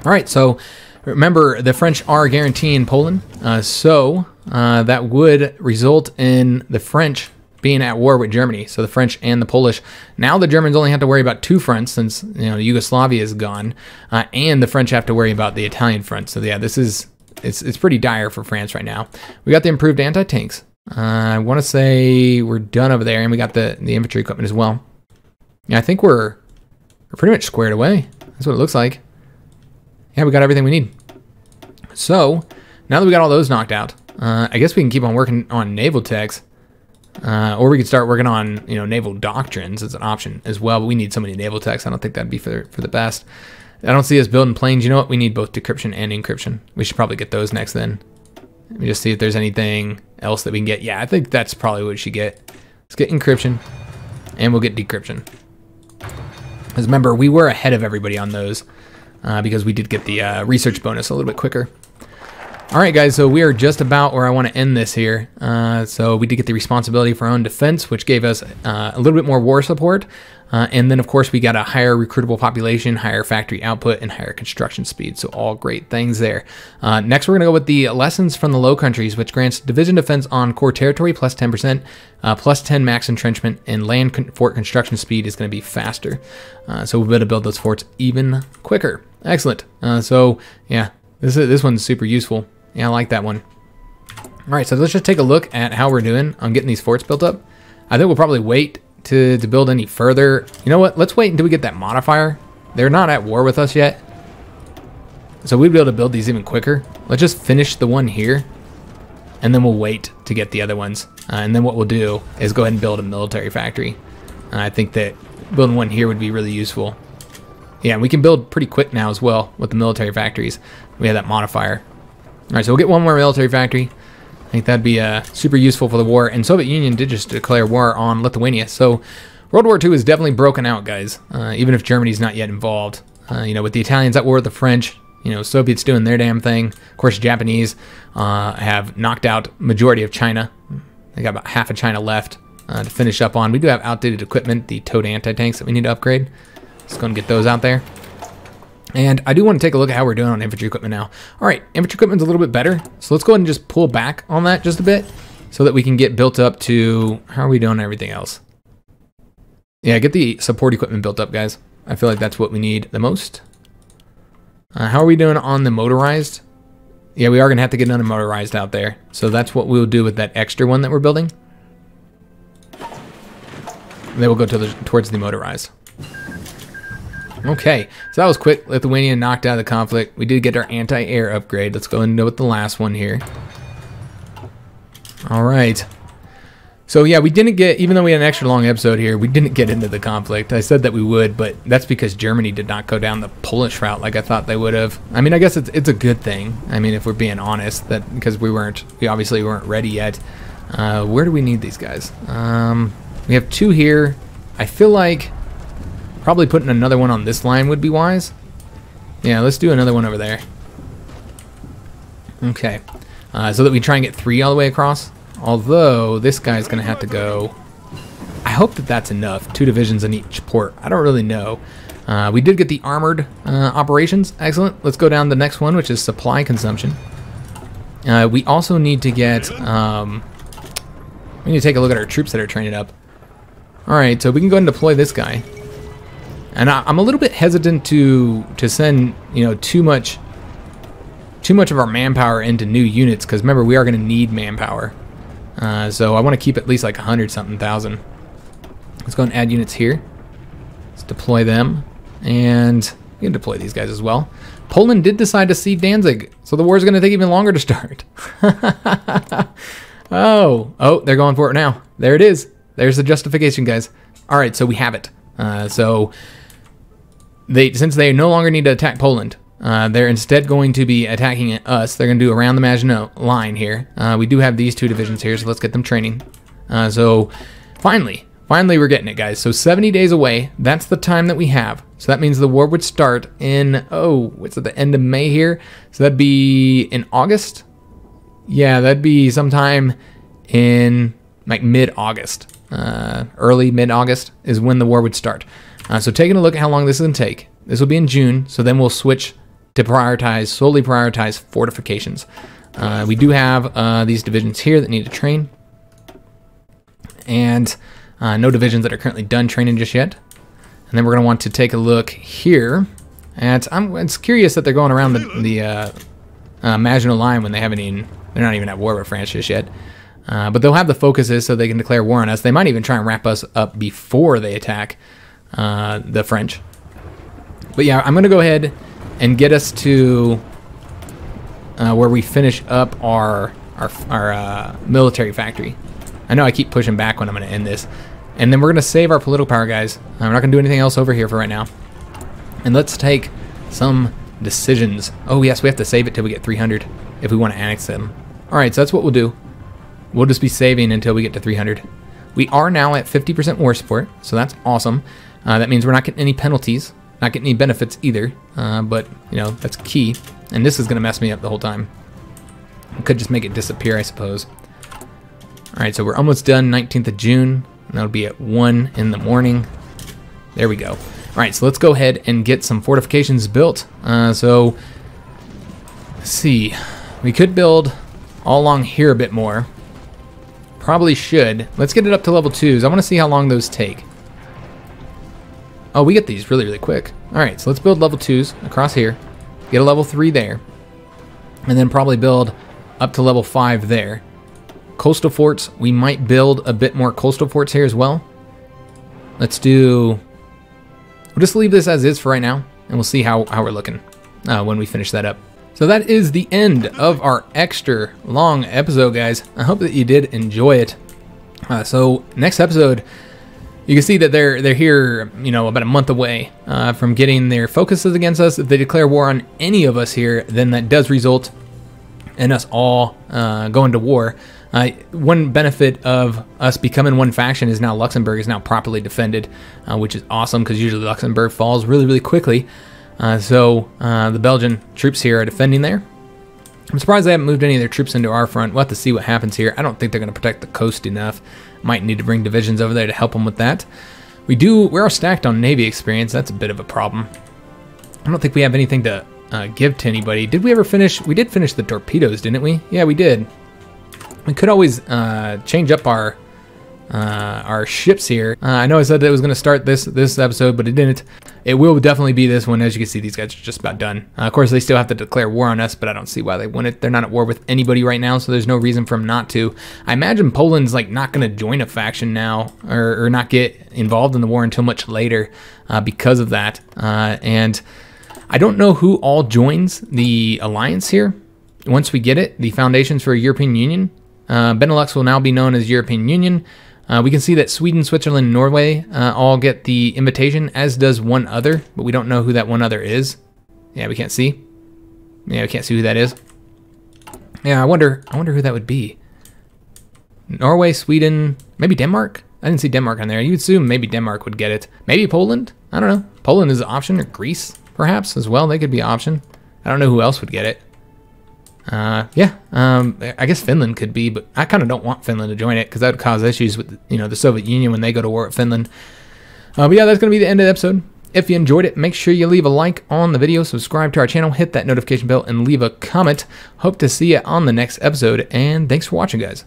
All right, so remember, the French are guaranteeing Poland, uh, so uh, that would result in the French being at war with Germany, so the French and the Polish. Now the Germans only have to worry about two fronts, since, you know, Yugoslavia is gone, uh, and the French have to worry about the Italian front. So yeah, this is, it's, it's pretty dire for France right now. We got the improved anti-tanks. Uh, I want to say we're done over there, and we got the, the infantry equipment as well. Yeah, I think we're, we're pretty much squared away. That's what it looks like. Yeah, we got everything we need. So now that we got all those knocked out, uh, I guess we can keep on working on naval techs, uh, or we could start working on, you know, naval doctrines as an option as well. But we need so many naval techs. I don't think that'd be for, for the best. I don't see us building planes. You know what? We need both decryption and encryption. We should probably get those next then. Let me just see if there's anything else that we can get. Yeah, I think that's probably what we should get. Let's get encryption, and we'll get decryption. Because remember, we were ahead of everybody on those. Uh, because we did get the uh, research bonus a little bit quicker. All right, guys, so we are just about where I want to end this here. Uh, so we did get the responsibility for our own defense, which gave us uh, a little bit more war support. Uh, and then, of course, we got a higher recruitable population, higher factory output, and higher construction speed. So all great things there. Uh, next, we're going to go with the Lessons from the Low Countries, which grants division defense on core territory plus ten percent, uh, plus ten max entrenchment, and land con fort construction speed is going to be faster. Uh, so we'll be able to build those forts even quicker. Excellent. Uh, so, yeah, this is, this one's super useful. Yeah, I like that one. All right, so let's just take a look at how we're doing on getting these forts built up. I think we'll probably wait to, to build any further. You know what? Let's wait until we get that modifier. They're not at war with us yet. So we'd be able to build these even quicker. Let's just finish the one here, and then we'll wait to get the other ones. Uh, and then what we'll do is go ahead and build a military factory. Uh, I think that building one here would be really useful. Yeah, and we can build pretty quick now as well with the military factories. We have that modifier. All right, so we'll get one more military factory. I think that'd be uh, super useful for the war. And Soviet Union did just declare war on Lithuania. So World War Two is definitely broken out, guys, uh, even if Germany's not yet involved. Uh, you know, with the Italians at war with the French, you know, Soviets doing their damn thing. Of course, Japanese uh, have knocked out majority of China. They got about half of China left uh, to finish up on. We do have outdated equipment, the towed anti-tanks that we need to upgrade. Let's go and get those out there. And I do want to take a look at how we're doing on infantry equipment now. All right, infantry equipment's a little bit better. So let's go ahead and just pull back on that just a bit so that we can get built up to, how are we doing everything else? Yeah, get the support equipment built up, guys. I feel like that's what we need the most. Uh, how are we doing on the motorized? Yeah, we are going to have to get another motorized out there. So that's what we'll do with that extra one that we're building. They will go to the, towards the motorized. Okay, so that was quick. Lithuania knocked out of the conflict. We did get our anti-air upgrade. Let's go and go with the last one here. All right. So yeah, we didn't get, even though we had an extra long episode here, we didn't get into the conflict. I said that we would, but that's because Germany did not go down the Polish route like I thought they would have. I mean, I guess it's, it's a good thing. I mean, if we're being honest, that because we weren't, we obviously weren't ready yet. Uh, where do we need these guys? Um, we have two here. I feel like probably putting another one on this line would be wise. Yeah, let's do another one over there. Okay, uh, so that we try and get three all the way across. Although, this guy's going to have to go. I hope that that's enough. Two divisions in each port. I don't really know. Uh, we did get the armored uh, operations. Excellent. Let's go down to the next one, which is supply consumption. Uh, we also need to get... Um, we need to take a look at our troops that are training up. All right, so we can go ahead and deploy this guy. And I, I'm a little bit hesitant to to send, you know, too much, too much of our manpower into new units, because remember, we are going to need manpower. Uh, so I want to keep at least like a hundred something thousand. Let's go and add units here. Let's deploy them, and we can deploy these guys as well. Poland did decide to cede Danzig, so the war is going to take even longer to start. oh, oh, they're going for it now. There it is. There's the justification, guys. All right, so we have it. Uh, so they, since they no longer need to attack Poland, Uh, they're instead going to be attacking at us. They're going to do around the Maginot Line here. Uh, we do have these two divisions here, so let's get them training. Uh, so finally, finally we're getting it, guys. So seventy days away, that's the time that we have. So that means the war would start in, oh, it's at the end of May here. So that'd be in August. Yeah, that'd be sometime in like mid-August. Uh, early, mid-August is when the war would start. Uh, so taking a look at how long this is going to take. This will be in June, so then we'll switch to prioritize, solely prioritize fortifications. Uh, we do have uh, these divisions here that need to train. And uh, no divisions that are currently done training just yet. And then we're gonna want to take a look here. And I'm, it's curious that they're going around the, the uh, uh, Maginot Line when they haven't even, they're not even at war with France just yet. Uh, but they'll have the focuses so they can declare war on us. They might even try and wrap us up before they attack uh, the French. But yeah, I'm gonna go ahead and get us to uh, where we finish up our our, our uh, military factory. I know I keep pushing back when I'm gonna end this. And then we're gonna save our political power, guys. I'm not gonna do anything else over here for right now. And let's take some decisions. Oh yes, we have to save it till we get three hundred if we wanna annex them. All right, so that's what we'll do. We'll just be saving until we get to three hundred. We are now at fifty percent war support, so that's awesome. Uh, that means we're not getting any penalties. Not getting any benefits either, uh, but you know, that's key. And this is gonna mess me up the whole time. I could just make it disappear, I suppose. All right, so we're almost done, nineteenth of June. And that'll be at one in the morning. There we go. All right, so let's go ahead and get some fortifications built. Uh, so, let's see. We could build all along here a bit more. Probably should. Let's get it up to level twos. I wanna see how long those take. Oh, we get these really, really quick. All right, so let's build level twos across here. Get a level three there. And then probably build up to level five there. Coastal forts, we might build a bit more coastal forts here as well. Let's do, we'll just leave this as is for right now, and we'll see how, how we're looking. uh, when we finish that up. So that is the end of our extra long episode, guys. I hope that you did enjoy it. Uh, so next episode, you can see that they're they're here, you know, about a month away uh, from getting their focuses against us. If they declare war on any of us here, then that does result in us all uh, going to war. Uh, one benefit of us becoming one faction is now Luxembourg is now properly defended, uh, which is awesome because usually Luxembourg falls really, really quickly. Uh, so uh, the Belgian troops here are defending there. I'm surprised they haven't moved any of their troops into our front. We'll have to see what happens here. I don't think they're going to protect the coast enough. Might need to bring divisions over there to help them with that. We do, we are stacked on Navy experience. That's a bit of a problem. I don't think we have anything to uh, give to anybody. Did we ever finish? We did finish the torpedoes, didn't we? Yeah, we did. We could always uh, change up our uh, our ships here. Uh, I know I said that it was going to start this this episode, but it didn't. It will definitely be this one. As you can see, these guys are just about done. Uh, of course, they still have to declare war on us, but I don't see why they wouldn't. They're not at war with anybody right now, so there's no reason for them not to. I imagine Poland's like not going to join a faction now, or, or not get involved in the war until much later uh, because of that. Uh, and I don't know who all joins the alliance here. Once we get it, the foundations for a European Union. Uh, Benelux will now be known as European Union. Uh, we can see that Sweden, Switzerland, Norway uh, all get the invitation, as does one other, but we don't know who that one other is. Yeah, we can't see. Yeah, we can't see who that is. Yeah, I wonder. I wonder who that would be. Norway, Sweden, maybe Denmark. I didn't see Denmark on there. You'd assume maybe Denmark would get it. Maybe Poland. I don't know. Poland is an option, or Greece perhaps as well. They could be an option. I don't know who else would get it. Uh, yeah, um, I guess Finland could be, but I kind of don't want Finland to join it because that would cause issues with, you know, the Soviet Union when they go to war with Finland. Uh, but yeah, that's going to be the end of the episode. If you enjoyed it, make sure you leave a like on the video, subscribe to our channel, hit that notification bell, and leave a comment. Hope to see you on the next episode, and thanks for watching, guys.